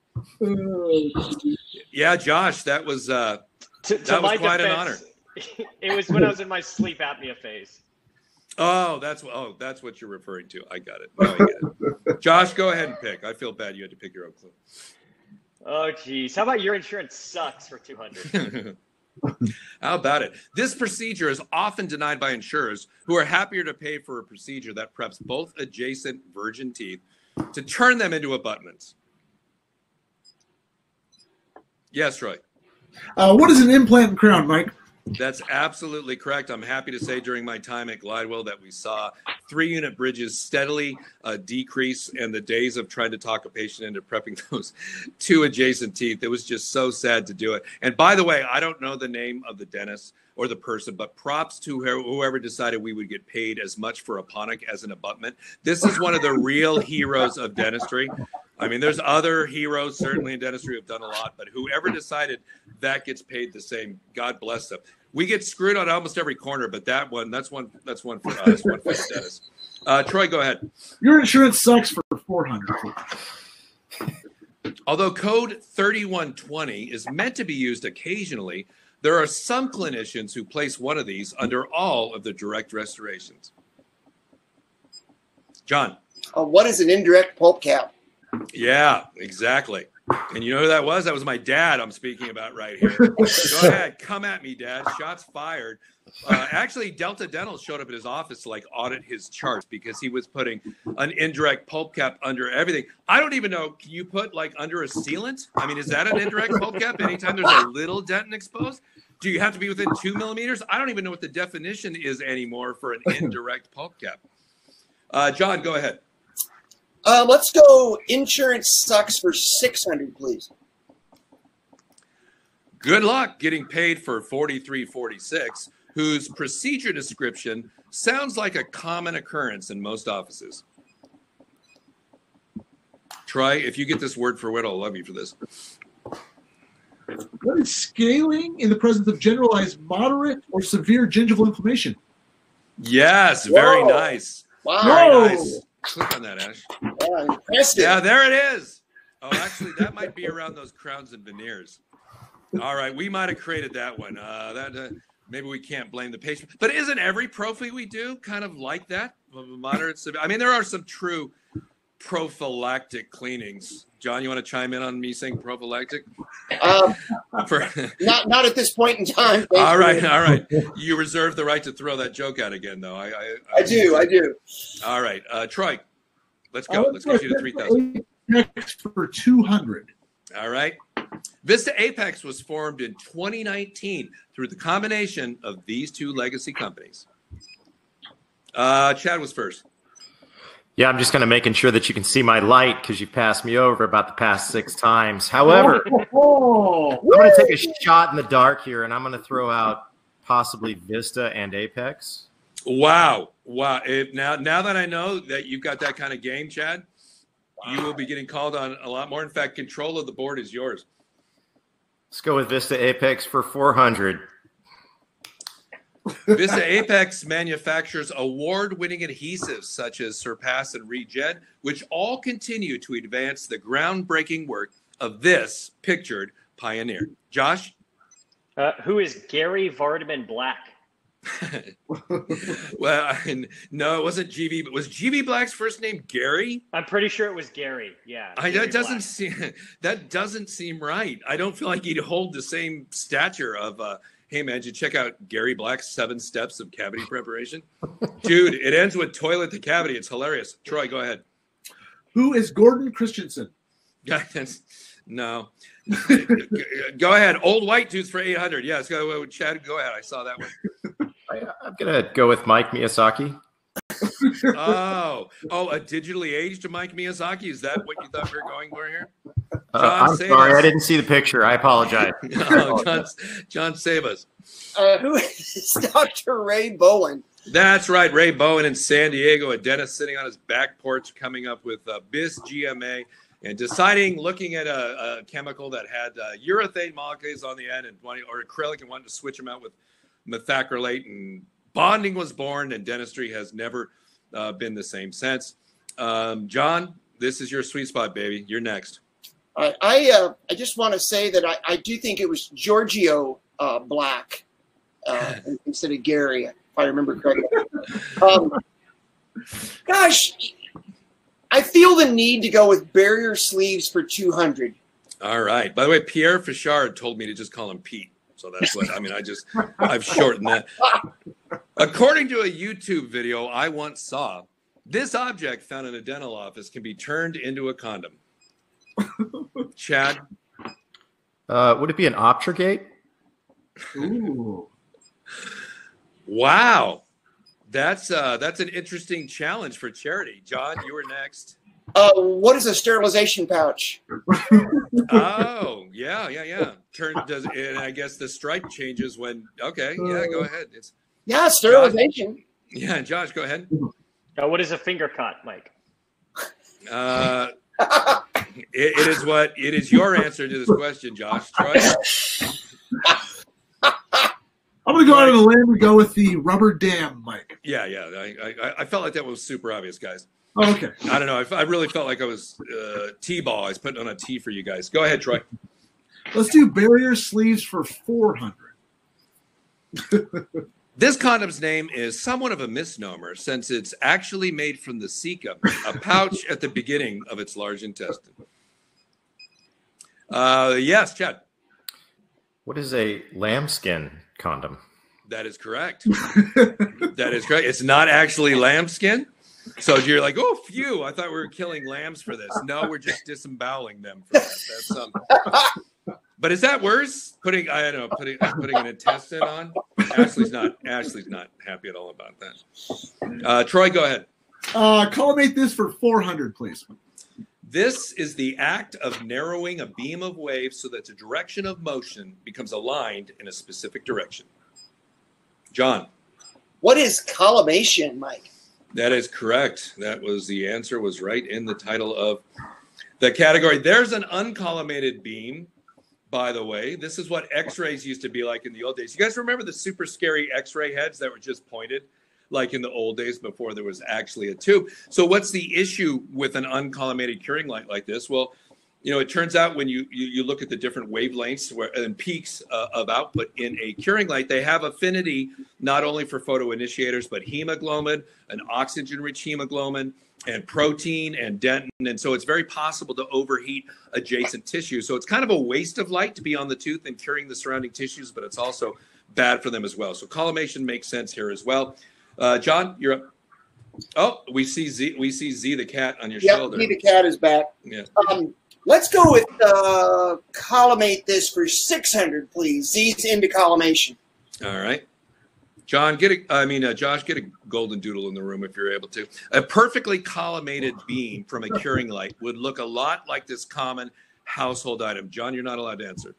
Yeah, Josh, that was that was quite defense, an honor. It was when I was in my sleep apnea phase. Oh, that's what you're referring to. I got it. Now I get it. Josh, go ahead and pick. I feel bad you had to pick your own clue. Oh, geez. How about your insurance sucks for 200? How about it? This procedure is often denied by insurers who are happier to pay for a procedure that preps both adjacent virgin teeth to turn them into abutments. Yes, Roy. What is an implant and crown, Mike? That's absolutely correct. I'm happy to say during my time at Glidewell that we saw three-unit bridges steadily decrease, and the days of trying to talk a patient into prepping those two adjacent teeth, it was just so sad to do it. And by the way, I don't know the name of the dentist or the person, but props to whoever decided we would get paid as much for a ponic as an abutment. This is one of the real heroes of dentistry. I mean, there's other heroes, certainly in dentistry, who have done a lot, but whoever decided that gets paid the same, God bless them. We get screwed on almost every corner, but that one, that's one for us, one for the dentist. Troy, go ahead. Your insurance sucks for 400. Although code 3120 is meant to be used occasionally, there are some clinicians who place one of these under all of the direct restorations. John. What is an indirect pulp cap? Yeah, exactly. And you know who that was? That was my dad I'm speaking about right here. Go ahead. Come at me, Dad. Shots fired. Actually, Delta Dental showed up at his office to like audit his charts because he was putting an indirect pulp cap under everything. I don't even know. Can you put like under a sealant? I mean, is that an indirect pulp cap? Anytime there's a little dentin exposed? Do you have to be within 2 millimeters? I don't even know what the definition is anymore for an indirect pulp cap. John, go ahead. Let's go insurance sucks for 600, please. Good luck getting paid for 4346, whose procedure description sounds like a common occurrence in most offices. Troy, if you get this word for wit, I'll love you for this. What is scaling in the presence of generalized moderate or severe gingival inflammation? Yes, very nice. Wow. Very nice. Click on that, Ash. Oh, yeah, there it is. Oh, actually, that might be around those crowns and veneers. All right, we might have created that one. Maybe we can't blame the patient. But isn't every prophy we do kind of like that? Moderate, severe. I mean, there are some true prophylactic cleanings. John, you want to chime in on me saying prophylactic? Not at this point in time. All right, all right. You reserve the right to throw that joke out again, though. I do. All right, Troy, let's go. Let's get you to 3,000. Next for 200. All right. Vista Apex was formed in 2019 through the combination of these two legacy companies. Chad was first. Yeah, I'm just kind of making sure that you can see my light because you've passed me over about the past 6 times. However, I'm going to take a shot in the dark here, and I'm going to throw out possibly Vista and Apex. Wow. Wow. Now that I know that you've got that kind of game, Chad, you will be getting called on a lot more. In fact, control of the board is yours. Let's go with Vista Apex for 400. Vista Apex manufactures award-winning adhesives such as Surpass and Regen, which all continue to advance the groundbreaking work of this pictured pioneer. Josh? Who is Gary Vardaman Black? Well, no, it wasn't GV, but was GV Black's first name Gary? I'm pretty sure it was Gary. Yeah. That doesn't seem right. I don't feel like he'd hold the same stature of hey man, did you check out Gary Black's 7 Steps of Cavity Preparation? Dude, it ends with toilet to cavity. It's hilarious. Troy, go ahead. Who is Gordon Christensen? No. Go ahead. Old white dudes for 800. Yes, go, Chad, go ahead. I saw that one. I'm going to go with Mike Miyazaki. Oh, a digitally aged Mike Miyazaki? Is that what you thought we were going for here? John, I'm sorry, I didn't see the picture. I apologize. No, John, save us. Who is Dr. Ray Bowen? That's right, Ray Bowen in San Diego, a dentist sitting on his back porch coming up with BIS-GMA and deciding, looking at a chemical that had urethane molecules on the end and or acrylic and wanted to switch them out with methacrylate, and bonding was born, and dentistry has never been the same since. John, this is your sweet spot, baby. You're next. All right. I just want to say that I do think it was Giorgio Black instead of Gary, if I remember correctly. Gosh, I feel the need to go with barrier sleeves for 200. All right. By the way, Pierre Fichard told me to just call him Pete. So that's what, I mean, I've shortened that. According to a YouTube video I once saw, this object found in a dental office can be turned into a condom. Chad? Would it be an obtrugate? Ooh. Wow. That's an interesting challenge for charity. John, you were next. What is a sterilization pouch? Oh, yeah. And I guess the stripe changes when, okay, yeah, go ahead. It's sterilization. Josh, yeah, Josh, go ahead. What is a finger cut, Mike? It is your answer to this question, Josh. Troy? I'm going to go out of the land and go with the rubber dam, Mike. Yeah. I felt like that was super obvious, guys. Oh, okay. I don't know. I really felt like I was T-ball. I was putting on a T for you guys. Go ahead, Troy. Let's do barrier sleeves for 400. This condom's name is somewhat of a misnomer since it's actually made from the cecum, a pouch at the beginning of its large intestine. Yes, Chad. What is a lambskin condom? That is correct. It's not actually lambskin. So you're like, oh, phew, I thought we were killing lambs for this. No, we're just disemboweling them for that. That's but is that worse? Putting an intestine on? Ashley's not happy at all about that. Troy, go ahead. Collimate this for 400, please. This is the act of narrowing a beam of wave so that the direction of motion becomes aligned in a specific direction. John. What is collimation, Mike? That is correct. That was the answer, was right in the title of the category. There's an uncollimated beam, by the way. This is what x-rays used to be like in the old days. You guys remember the super scary x-ray heads that were just pointed, like in the old days before there was actually a tube? So what's the issue with an uncollimated curing light like this? Well, you know, it turns out when you look at the different wavelengths and peaks of output in a curing light, they have affinity not only for photoinitiators, but hemoglobin, an oxygen-rich hemoglobin, and protein and dentin. And so it's very possible to overheat adjacent tissue. So it's kind of a waste of light to be on the tooth and curing the surrounding tissues, but it's also bad for them as well. So collimation makes sense here as well. John, you're up. Oh, we see Z the cat on your shoulder. Yeah, Z the cat is back. Yeah. Let's go with collimate this for 600, please. Z's into collimation. All right. John, Josh, get a golden doodle in the room if you're able to. A perfectly collimated beam from a curing light would look a lot like this common household item. John, you're not allowed to answer.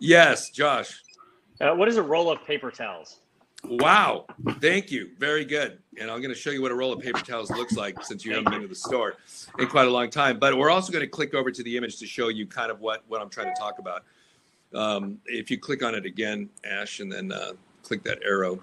Yes, Josh. What is a roll of paper towels? Wow. Thank you. Very good. And I'm going to show you what a roll of paper towels looks like since you haven't been to the store in quite a long time. But we're also going to click over to the image to show you kind of what I'm trying to talk about. If you click on it again, Ash, and then click that arrow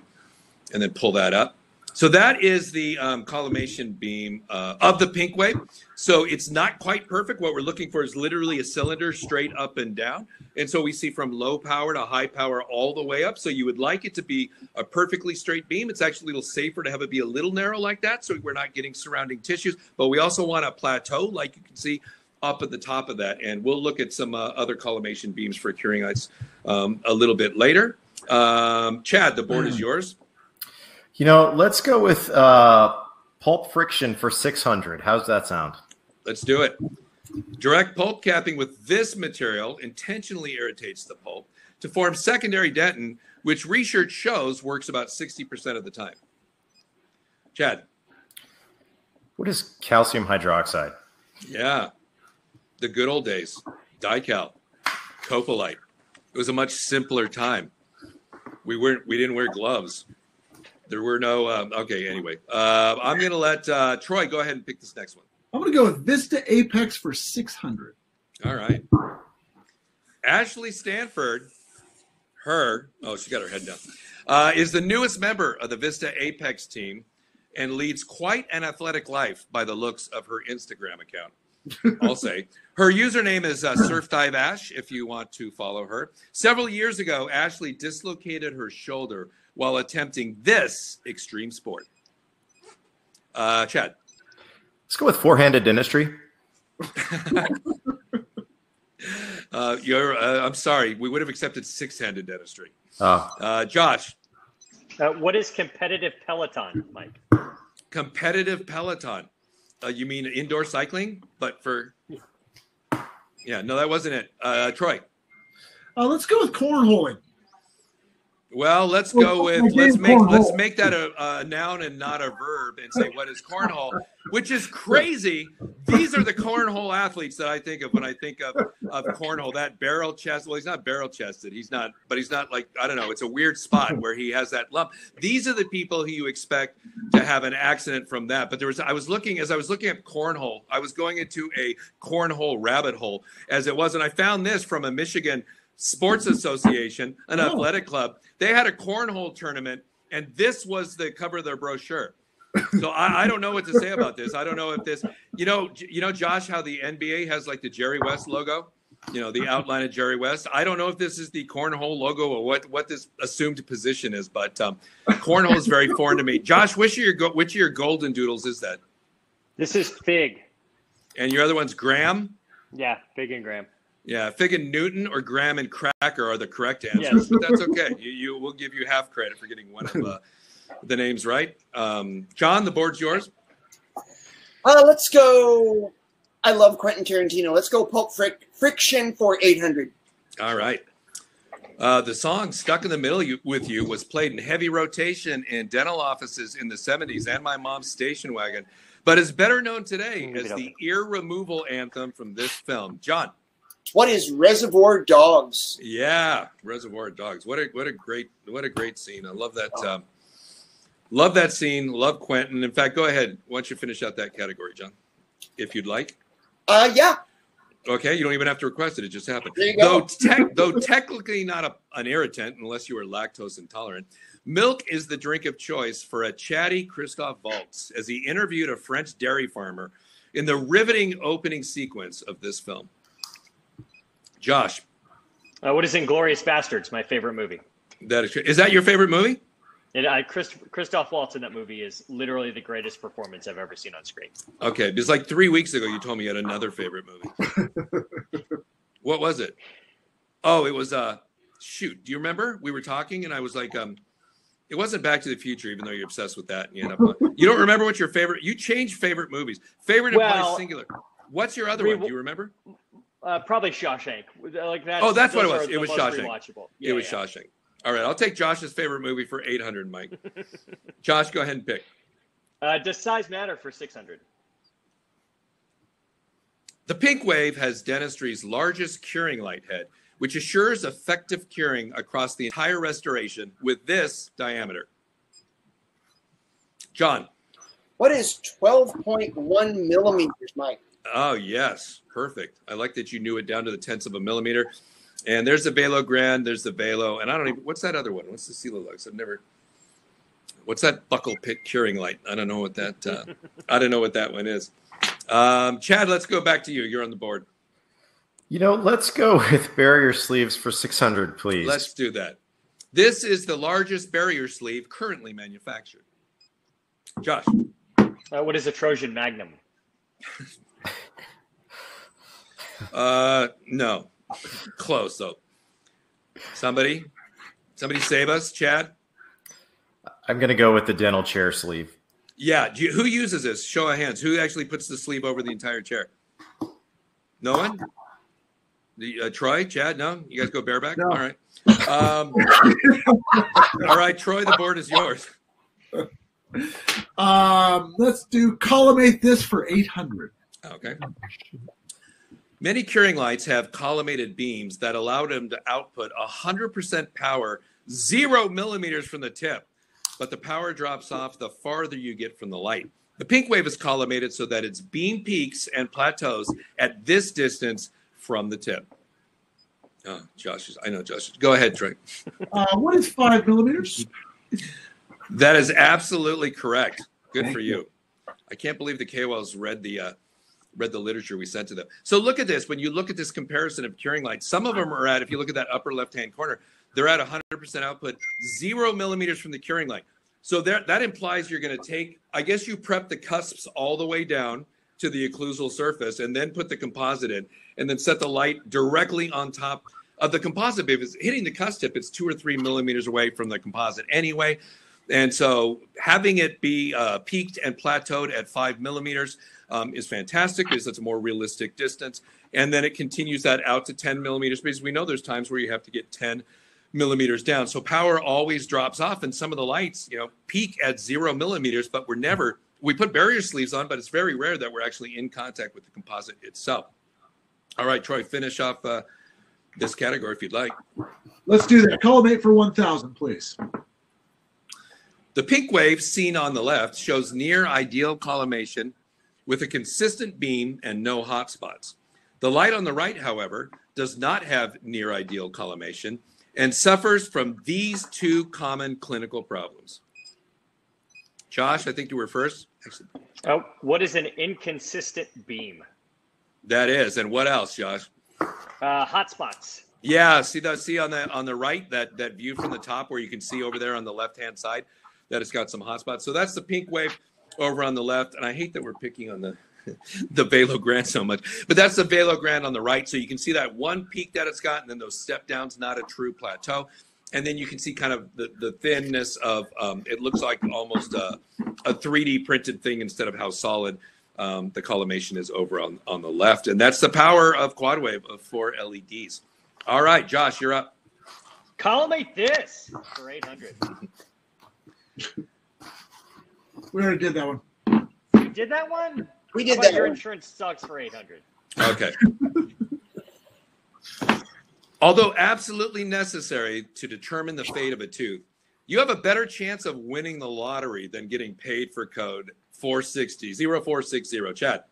and then pull that up. So that is the collimation beam of the pink wave. So it's not quite perfect. What we're looking for is literally a cylinder straight up and down. And so we see from low power to high power all the way up. So you would like it to be a perfectly straight beam. It's actually a little safer to have it be a little narrow like that, so we're not getting surrounding tissues. But we also want a plateau, like you can see up at the top of that. And we'll look at some other collimation beams for curing ice a little bit later. Chad, the board is yours. You know, let's go with pulp friction for 600. How's that sound? Let's do it. Direct pulp capping with this material intentionally irritates the pulp to form secondary dentin, which research shows works about 60% of the time. Chad. What is calcium hydroxide? Yeah. The good old days. Dical. Coprolite. It was a much simpler time. We didn't wear gloves. There were no, okay, anyway. I'm going to let Troy go ahead and pick this next one. I'm going to go with Vista Apex for 600. All right. Ashley Stanford, she got her head down, is the newest member of the Vista Apex team and leads quite an athletic life by the looks of her Instagram account. I'll say. Her username is SurfDiveAsh if you want to follow her. Several years ago, Ashley dislocated her shoulder while attempting this extreme sport. Chad. Let's go with four-handed dentistry. I'm sorry. We would have accepted six-handed dentistry. Josh. What is competitive Peloton, Mike? Competitive Peloton. You mean indoor cycling, but for – yeah, no, that wasn't it. Troy. Let's go with cornholing. Well, let's go with – let's make that a noun and not a verb and say what is cornhole, which is crazy. These are the cornhole athletes that I think of when I think of cornhole. That barrel chest – well, he's not barrel chested. He's not – but he's not like – I don't know. It's a weird spot where he has that lump. These are the people who you expect to have an accident from that. But there was – as I was looking at cornhole, I was going into a cornhole rabbit hole as it was. And I found this from a Michigan – Sports Association, an athletic club. They had a cornhole tournament, and this was the cover of their brochure. So I don't know what to say about this. I don't know if this, you know, Josh, how the NBA has like the Jerry West logo, you know, the outline of Jerry West. I don't know if this is the cornhole logo or what this assumed position is, but cornhole is very foreign to me. Josh, which of your golden doodles is that? This is Fig. And your other one's Graham? Yeah, Fig and Graham. Yeah, Fig and Newton or Graham and Cracker are the correct answers, yes. But that's okay. We'll give you half credit for getting one of the names right. John, the board's yours. Let's go. I love Quentin Tarantino. Let's go Pulp Friction for 800. All right. The song Stuck in the Middle with You was played in heavy rotation in dental offices in the 70s and my mom's station wagon, but is better known today as the ear removal anthem from this film. John. What is Reservoir Dogs? Yeah, Reservoir Dogs. What a great scene. I love that. Love that scene. Love Quentin. In fact, go ahead. Why don't you finish out that category, John, if you'd like? Yeah. Okay, you don't even have to request it. It just happened. There you go. Though technically not an irritant unless you are lactose intolerant, milk is the drink of choice for a chatty Christoph Waltz as he interviewed a French dairy farmer in the riveting opening sequence of this film. Josh. What is Inglourious Basterds? My favorite movie. That is that your favorite movie? And Christoph Waltz in that movie is literally the greatest performance I've ever seen on screen. Okay. Because like 3 weeks ago, you told me you had another favorite movie. What was it? Oh, it was, shoot. Do you remember? We were talking and I was like, it wasn't Back to the Future, even though you're obsessed with that. And you end up on. You don't remember what your favorite, you change favorite movies. Favorite implies singular. What's your other one? Do you remember? Probably Shawshank. Like that. Oh, that's what it was. It was Shawshank. Yeah, it was Shawshank. All right, I'll take Josh's favorite movie for 800, Mike. Josh, go ahead and pick. Does size matter for 600? The pink wave has dentistry's largest curing light head, which assures effective curing across the entire restoration with this diameter. John. What is 12.1 millimeters, Mike? Oh, yes. Perfect. I like that you knew it down to the tenths of a millimeter. And there's the Valo Grand. There's the Valo. And I don't even – what's that other one? What's the CeloLux? I've never – what's that buckle pit curing light? I don't know what that – I don't know what that one is. Chad, let's go back to you. You're on the board. You know, let's go with barrier sleeves for 600, please. Let's do that. This is the largest barrier sleeve currently manufactured. Josh. What is a Trojan Magnum? No. Close, though. Somebody save us, Chad? I'm going to go with the dental chair sleeve. Yeah. Who uses this? Show of hands. Who actually puts the sleeve over the entire chair? No one? Troy, Chad, no? You guys go bareback? No. All right. All right, Troy, the board is yours. Let's do collimate this for 800. Okay. Many curing lights have collimated beams that allow them to output 100% power, 0 millimeters from the tip, but the power drops off the farther you get from the light. The pink wave is collimated so that its beam peaks and plateaus at this distance from the tip. Oh, Josh, I know Josh. Go ahead, Trey. What is 5 millimeters? That is absolutely correct. Good for you. I can't believe the KOLs read the literature we sent to them. So look at this. When you look at this comparison of curing lights, some of them are at, if you look at that upper left-hand corner, they're at 100% output, 0 millimeters from the curing light. So that implies you're going to take, I guess you prep the cusps all the way down to the occlusal surface and then put the composite in and then set the light directly on top of the composite. If it's hitting the cusp tip, it's 2 or 3 millimeters away from the composite anyway. And so having it be peaked and plateaued at 5 millimeters is fantastic because that's a more realistic distance. And then it continues that out to 10 millimeters because we know there's times where you have to get 10 millimeters down. So power always drops off, and some of the lights, you know, peak at 0 millimeters, but we're never, we put barrier sleeves on, but it's very rare that we're actually in contact with the composite itself. All right, Troy, finish off this category if you'd like. Let's do that. Collimate for 1,000, please. The pink wave seen on the left shows near ideal collimation with a consistent beam and no hot spots. The light on the right, however, does not have near ideal collimation and suffers from these two common clinical problems. Josh, I think you were first. Excellent. Oh, what is an inconsistent beam? That is, and what else, Josh? Hot spots. Yeah, see on the right, that view from the top where you can see over there on the left-hand side that it's got some hot spots. So that's the pink wave over on the left, and I hate that we're picking on the Valo Grand so much, but that's the Valo Grand on the right. So you can see that one peak that it's got, and then those step downs, not a true plateau. And then you can see kind of the thinness of, it looks like almost a 3D printed thing instead of how solid the collimation is over on the left. And that's the power of quad wave of 4 LEDs. All right, Josh, you're up. Collimate this for 800. We already did that one. You did that one? We did that. Your insurance sucks for 800. Okay. Although absolutely necessary to determine the fate of a tooth, you have a better chance of winning the lottery than getting paid for code 460, 0460. Chad.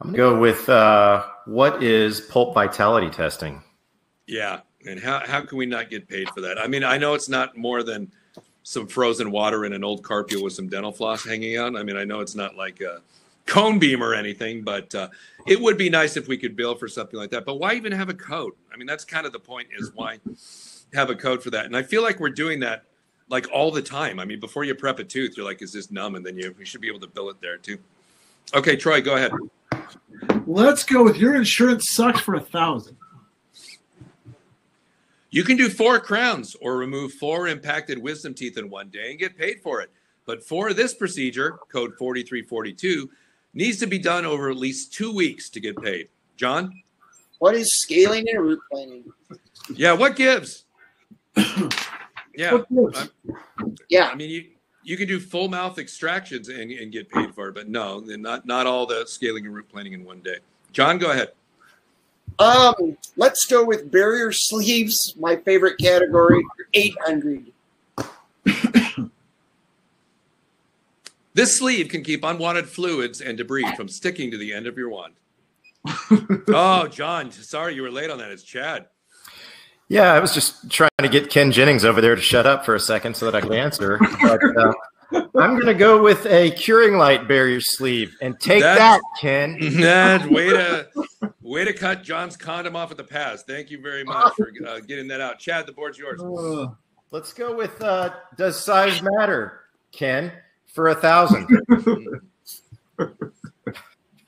I'm going to go with what is pulp vitality testing? Yeah. And how can we not get paid for that? I mean, I know it's not more than some frozen water and an old carpio with some dental floss hanging out. I mean, I know it's not like a cone beam or anything, but it would be nice if we could bill for something like that. But why even have a code? I mean, that's kind of the point, is why have a code for that? And I feel like we're doing that like all the time. I mean, before you prep a tooth, you're like, is this numb? And then you should be able to bill it there too. Okay, Troy, go ahead. Let's go with your insurance sucks for 1,000. You can do 4 crowns or remove 4 impacted wisdom teeth in one day and get paid for it. But for this procedure, code 4342, needs to be done over at least 2 weeks to get paid. John? What is scaling and root planning? Yeah, what gives? Yeah. What gives? Yeah. I mean, you can do full mouth extractions and get paid for it, but no, not all the scaling and root planning in one day. John, go ahead. Let's go with barrier sleeves, my favorite category, 800. This sleeve can keep unwanted fluids and debris from sticking to the end of your wand. Oh, John, sorry you were late on that. It's Chad. Yeah, I was just trying to get Ken Jennings over there to shut up for a second so that I could answer. But, I'm going to go with a curing light barrier sleeve and take that, Ken. Way to cut John's condom off at the pass. Thank you very much for getting that out. Chad, the board's yours. Let's go with does size matter, Ken, for 1,000.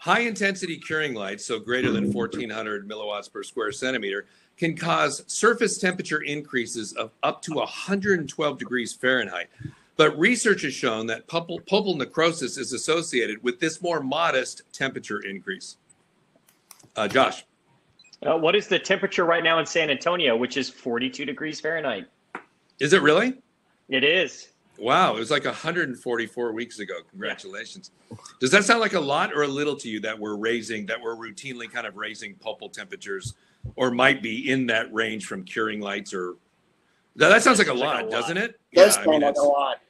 High intensity curing light, so greater than 1400 milliwatts per square centimeter, can cause surface temperature increases of up to 112 degrees Fahrenheit. But research has shown that pulpal necrosis is associated with this more modest temperature increase. Josh. What is the temperature right now in San Antonio, which is 42 degrees Fahrenheit? Is it really? It is. Wow, it was like 144 weeks ago. Congratulations. Yeah. Does that sound like a lot or a little to you that we're raising, that we're routinely kind of raising pulpal temperatures or might be in that range from curing lights? Or that sounds like a lot, doesn't it? Yes, sounds like a lot.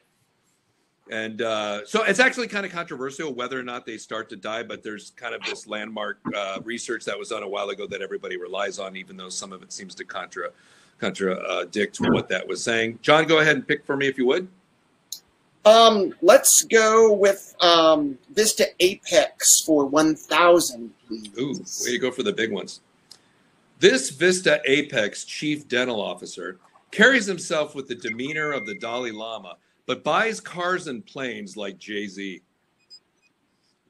And so it's actually kind of controversial whether or not they start to die, but there's kind of this landmark research that was done a while ago that everybody relies on, even though some of it seems to contradict what that was saying. John, go ahead and pick for me if you would. Let's go with Vista Apex for 1,000, please. Ooh, way to go for the big ones. This Vista Apex chief dental officer carries himself with the demeanor of the Dalai Lama, but buys cars and planes like Jay-Z.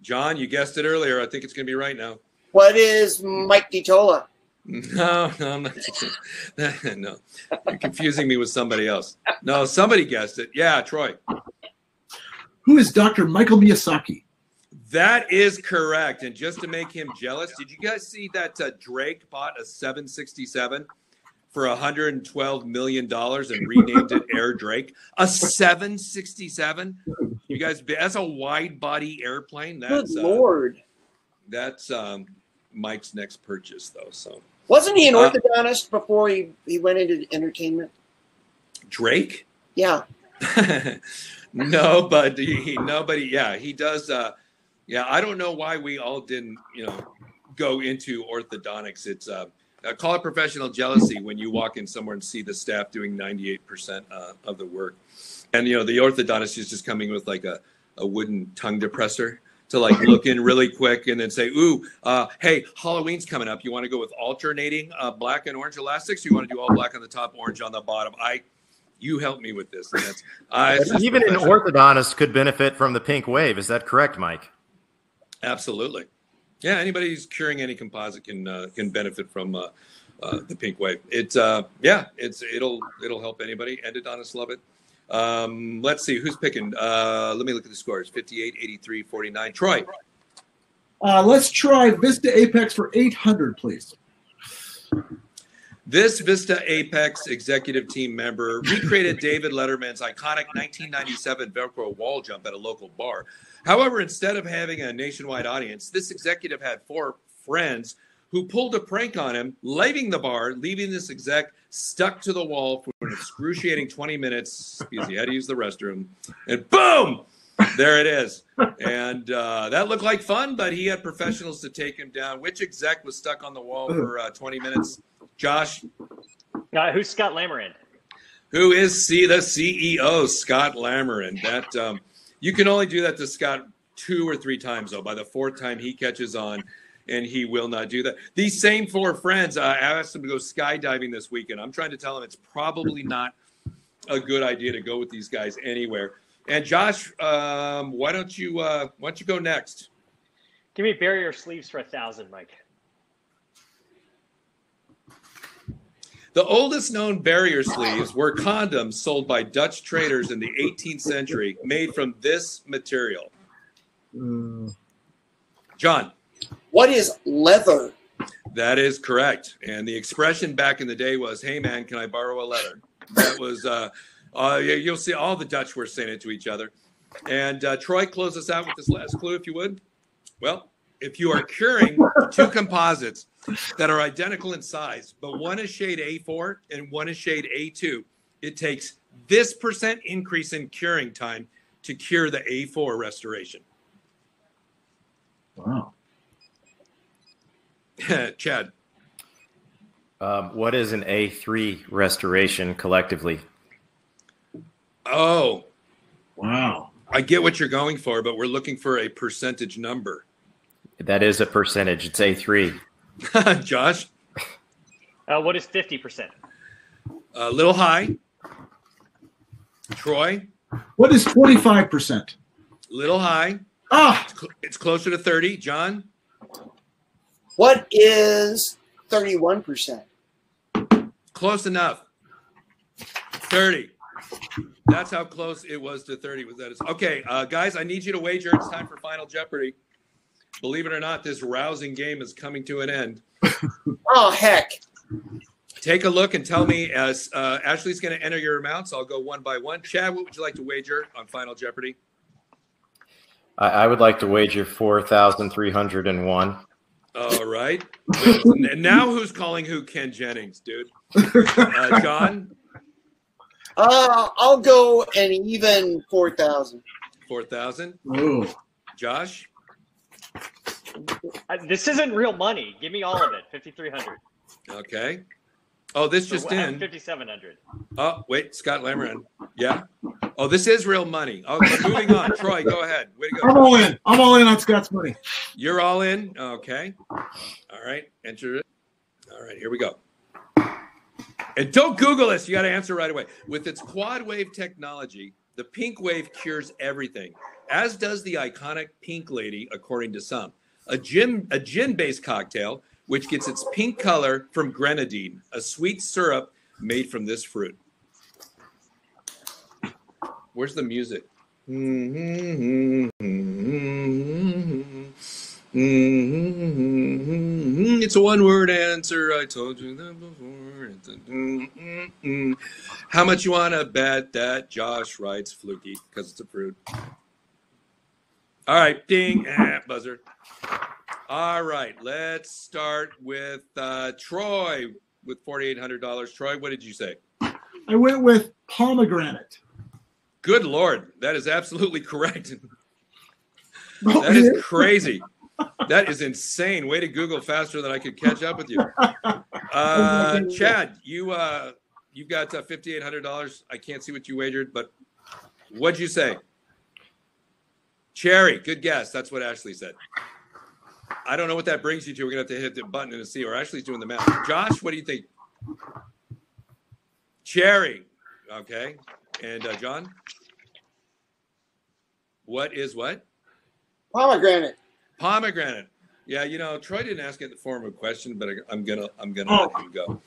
John, you guessed it earlier. I think it's going to be right now. What is Mike DiTolla? No, I'm not. No, you're confusing me with somebody else. No, somebody guessed it. Yeah, Troy. Who is Dr. Michael Miyazaki? That is correct. And just to make him jealous, did you guys see that Drake bought a 767 for $112 million and renamed it Air Drake? A 767? You guys, that's a wide-body airplane. That's, good Lord. That's Mike's next purchase, though. So wasn't he an orthodontist before he went into entertainment? Drake? Yeah. No, but he does. I don't know why we all didn't, go into orthodontics. It's call it professional jealousy when you walk in somewhere and see the staff doing 98% of the work. And, the orthodontist is just coming with like a wooden tongue depressor to like look in really quick and then say, ooh, hey, Halloween's coming up. You want to go with alternating black and orange elastics? You want to do all black on the top, orange on the bottom? You helped me with this. And that's, even an orthodontist could benefit from the pink wave. Is that correct, Mike? Absolutely. Yeah, anybody who's curing any composite can benefit from the pink wave. It'll help anybody. Endodontists love it. Let's see who's picking. Let me look at the scores. 58, 83, 49. Troy. Let's try Vista Apex for 800, please. This Vista Apex executive team member recreated David Letterman's iconic 1997 Velcro wall jump at a local bar. However, instead of having a nationwide audience, this executive had four friends who pulled a prank on him, leaving the bar, leaving this exec stuck to the wall for an excruciating 20 minutes because he had to use the restroom. And boom! There it is. And that looked like fun, but he had professionals to take him down. Which exec was stuck on the wall for 20 minutes? Josh? Who's Scott Lamoreaux? Who is the CEO, Scott Lamoreaux? That you can only do that to Scott 2 or 3 times, though. By the 4th time, he catches on, and he will not do that. These same 4 friends, I asked them to go skydiving this weekend. I'm trying to tell them it's probably not a good idea to go with these guys anywhere. And Josh, why don't you go next? Give me barrier sleeves for 1,000, Mike. The oldest known barrier sleeves were condoms sold by Dutch traders in the 18th century, made from this material. John. What is leather? That is correct. And the expression back in the day was, hey, man, can I borrow a leather? That was, you'll see all the Dutch were saying it to each other. And Troy, close us out with this last clue, if you would. Well, if you are curing 2 composites that are identical in size, but one is shade A4 and one is shade A2. It takes this % increase in curing time to cure the A4 restoration. Wow. Chad. What is an A3 restoration collectively? Oh. Wow. I get what you're going for, but we're looking for a percentage number. That is a percentage. It's A3. Josh? What is 50%? A little high. Troy? What is 25%? Little high. Ah! It's closer to 30. John? What is 31%? Close enough. 30. That's how close it was to 30. Was that? Okay, guys, I need you to wager. It's time for Final Jeopardy. Believe it or not, this rousing game is coming to an end. Oh, heck. Take a look and tell me. As Ashley's going to enter your amounts, I'll go one by one. Chad, what would you like to wager on Final Jeopardy? I would like to wager 4,301. All right. Now who's calling who? Ken Jennings, dude. John? I'll go an even 4,000. 4,000? Ooh. Josh? This isn't real money. Give me all of it. 5,300. Okay. Oh, this just in. 5,700. Oh, wait. Scott Lamoreaux. Yeah. Oh, this is real money. Okay, moving on. Troy, go ahead. Way to go. I'm all in. I'm all in on Scott's money. You're all in? Okay. All right. Enter it. All right. Here we go. And don't Google this. You got to answer right away. With its quad wave technology, the pink wave cures everything, as does the iconic Pink Lady, according to some. A gin-based cocktail, which gets its pink color from grenadine, a sweet syrup made from this fruit. Where's the music? It's a one-word answer. I told you that before. How much you want to bet that Josh writes Fluky? Because it's a fruit. All right, ding, buzzer. All right, let's start with Troy with $4,800. Troy, what did you say? I went with pomegranate. Good Lord, that is absolutely correct. That is crazy. That is insane. Way to Google faster than I could catch up with you. Chad, you've got $5,800. I can't see what you wagered, but what'd you say? Cherry, good guess. That's what Ashley said. I don't know what that brings you to. We're going to have to hit the button and see. Or Ashley's doing the math. Josh, what do you think? Cherry. Okay. And John? What is what? Pomegranate. Pomegranate. Yeah, you know, Troy didn't ask it in the form of a question, but I'm gonna let you go. Oh,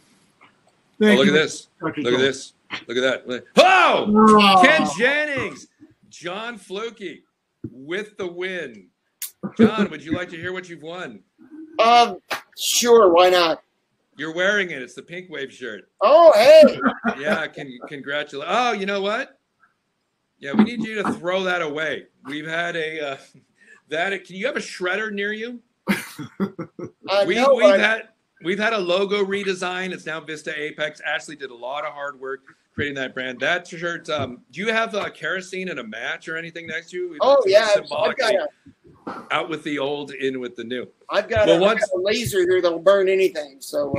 look at this. Look at this. Look at that. Oh! Ken Jennings. John Flucke. With the win. John, would you like to hear what you've won? Sure, why not? You're wearing it. It's the Pink Wave shirt. Oh, hey. Yeah, congratulate. Oh, you know what? Yeah, we need you to throw that away. We've had a can you have a shredder near you? We've had a logo redesign. It's now Vista Apex. Ashley did a lot of hard work creating that brand. That shirt, do you have kerosene and a match or anything next to you? Oh, yeah. I've got out with the old, in with the new. I've got a laser here that'll burn anything. So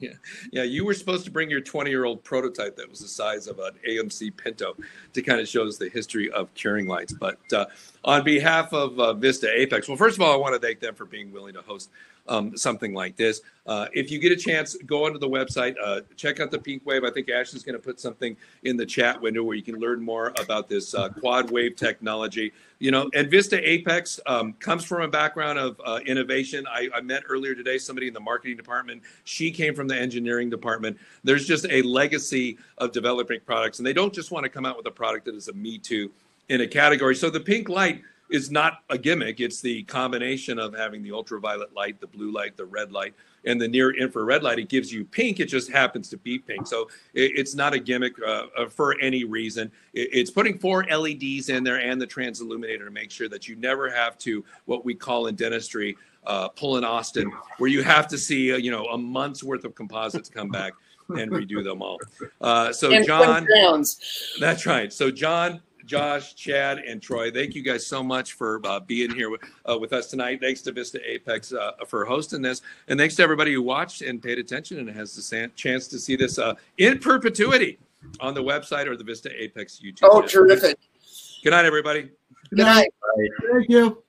yeah, you were supposed to bring your 20-year-old prototype that was the size of an AMC Pinto to kind of show us the history of curing lights. But on behalf of Vista Apex, well, first of all, I want to thank them for being willing to host something like this. If you get a chance, go onto the website, check out the Pink Wave. I think Ashley's going to put something in the chat window where you can learn more about this quad wave technology. You know, and Vista Apex comes from a background of innovation. I met earlier today somebody in the marketing department. She came from the engineering department. There's just a legacy of developing products, and they don't just want to come out with a product that is a me too in a category. So the pink light is not a gimmick. It's the combination of having the ultraviolet light, the blue light, the red light, and the near infrared light. It gives you pink. It just happens to be pink. So it's not a gimmick for any reason. It's putting 4 LEDs in there and the transilluminator to make sure that you never have to, what we call in dentistry, pull an Austin, where you have to see a month's worth of composites come back and redo them all. So John, that's right. So John, Josh, Chad, and Troy, thank you guys so much for being here with us tonight. Thanks to Vista Apex for hosting this. And thanks to everybody who watched and paid attention and has the chance to see this in perpetuity on the website or the Vista Apex YouTube. Oh, terrific. Good night, everybody. Good night. Thank you.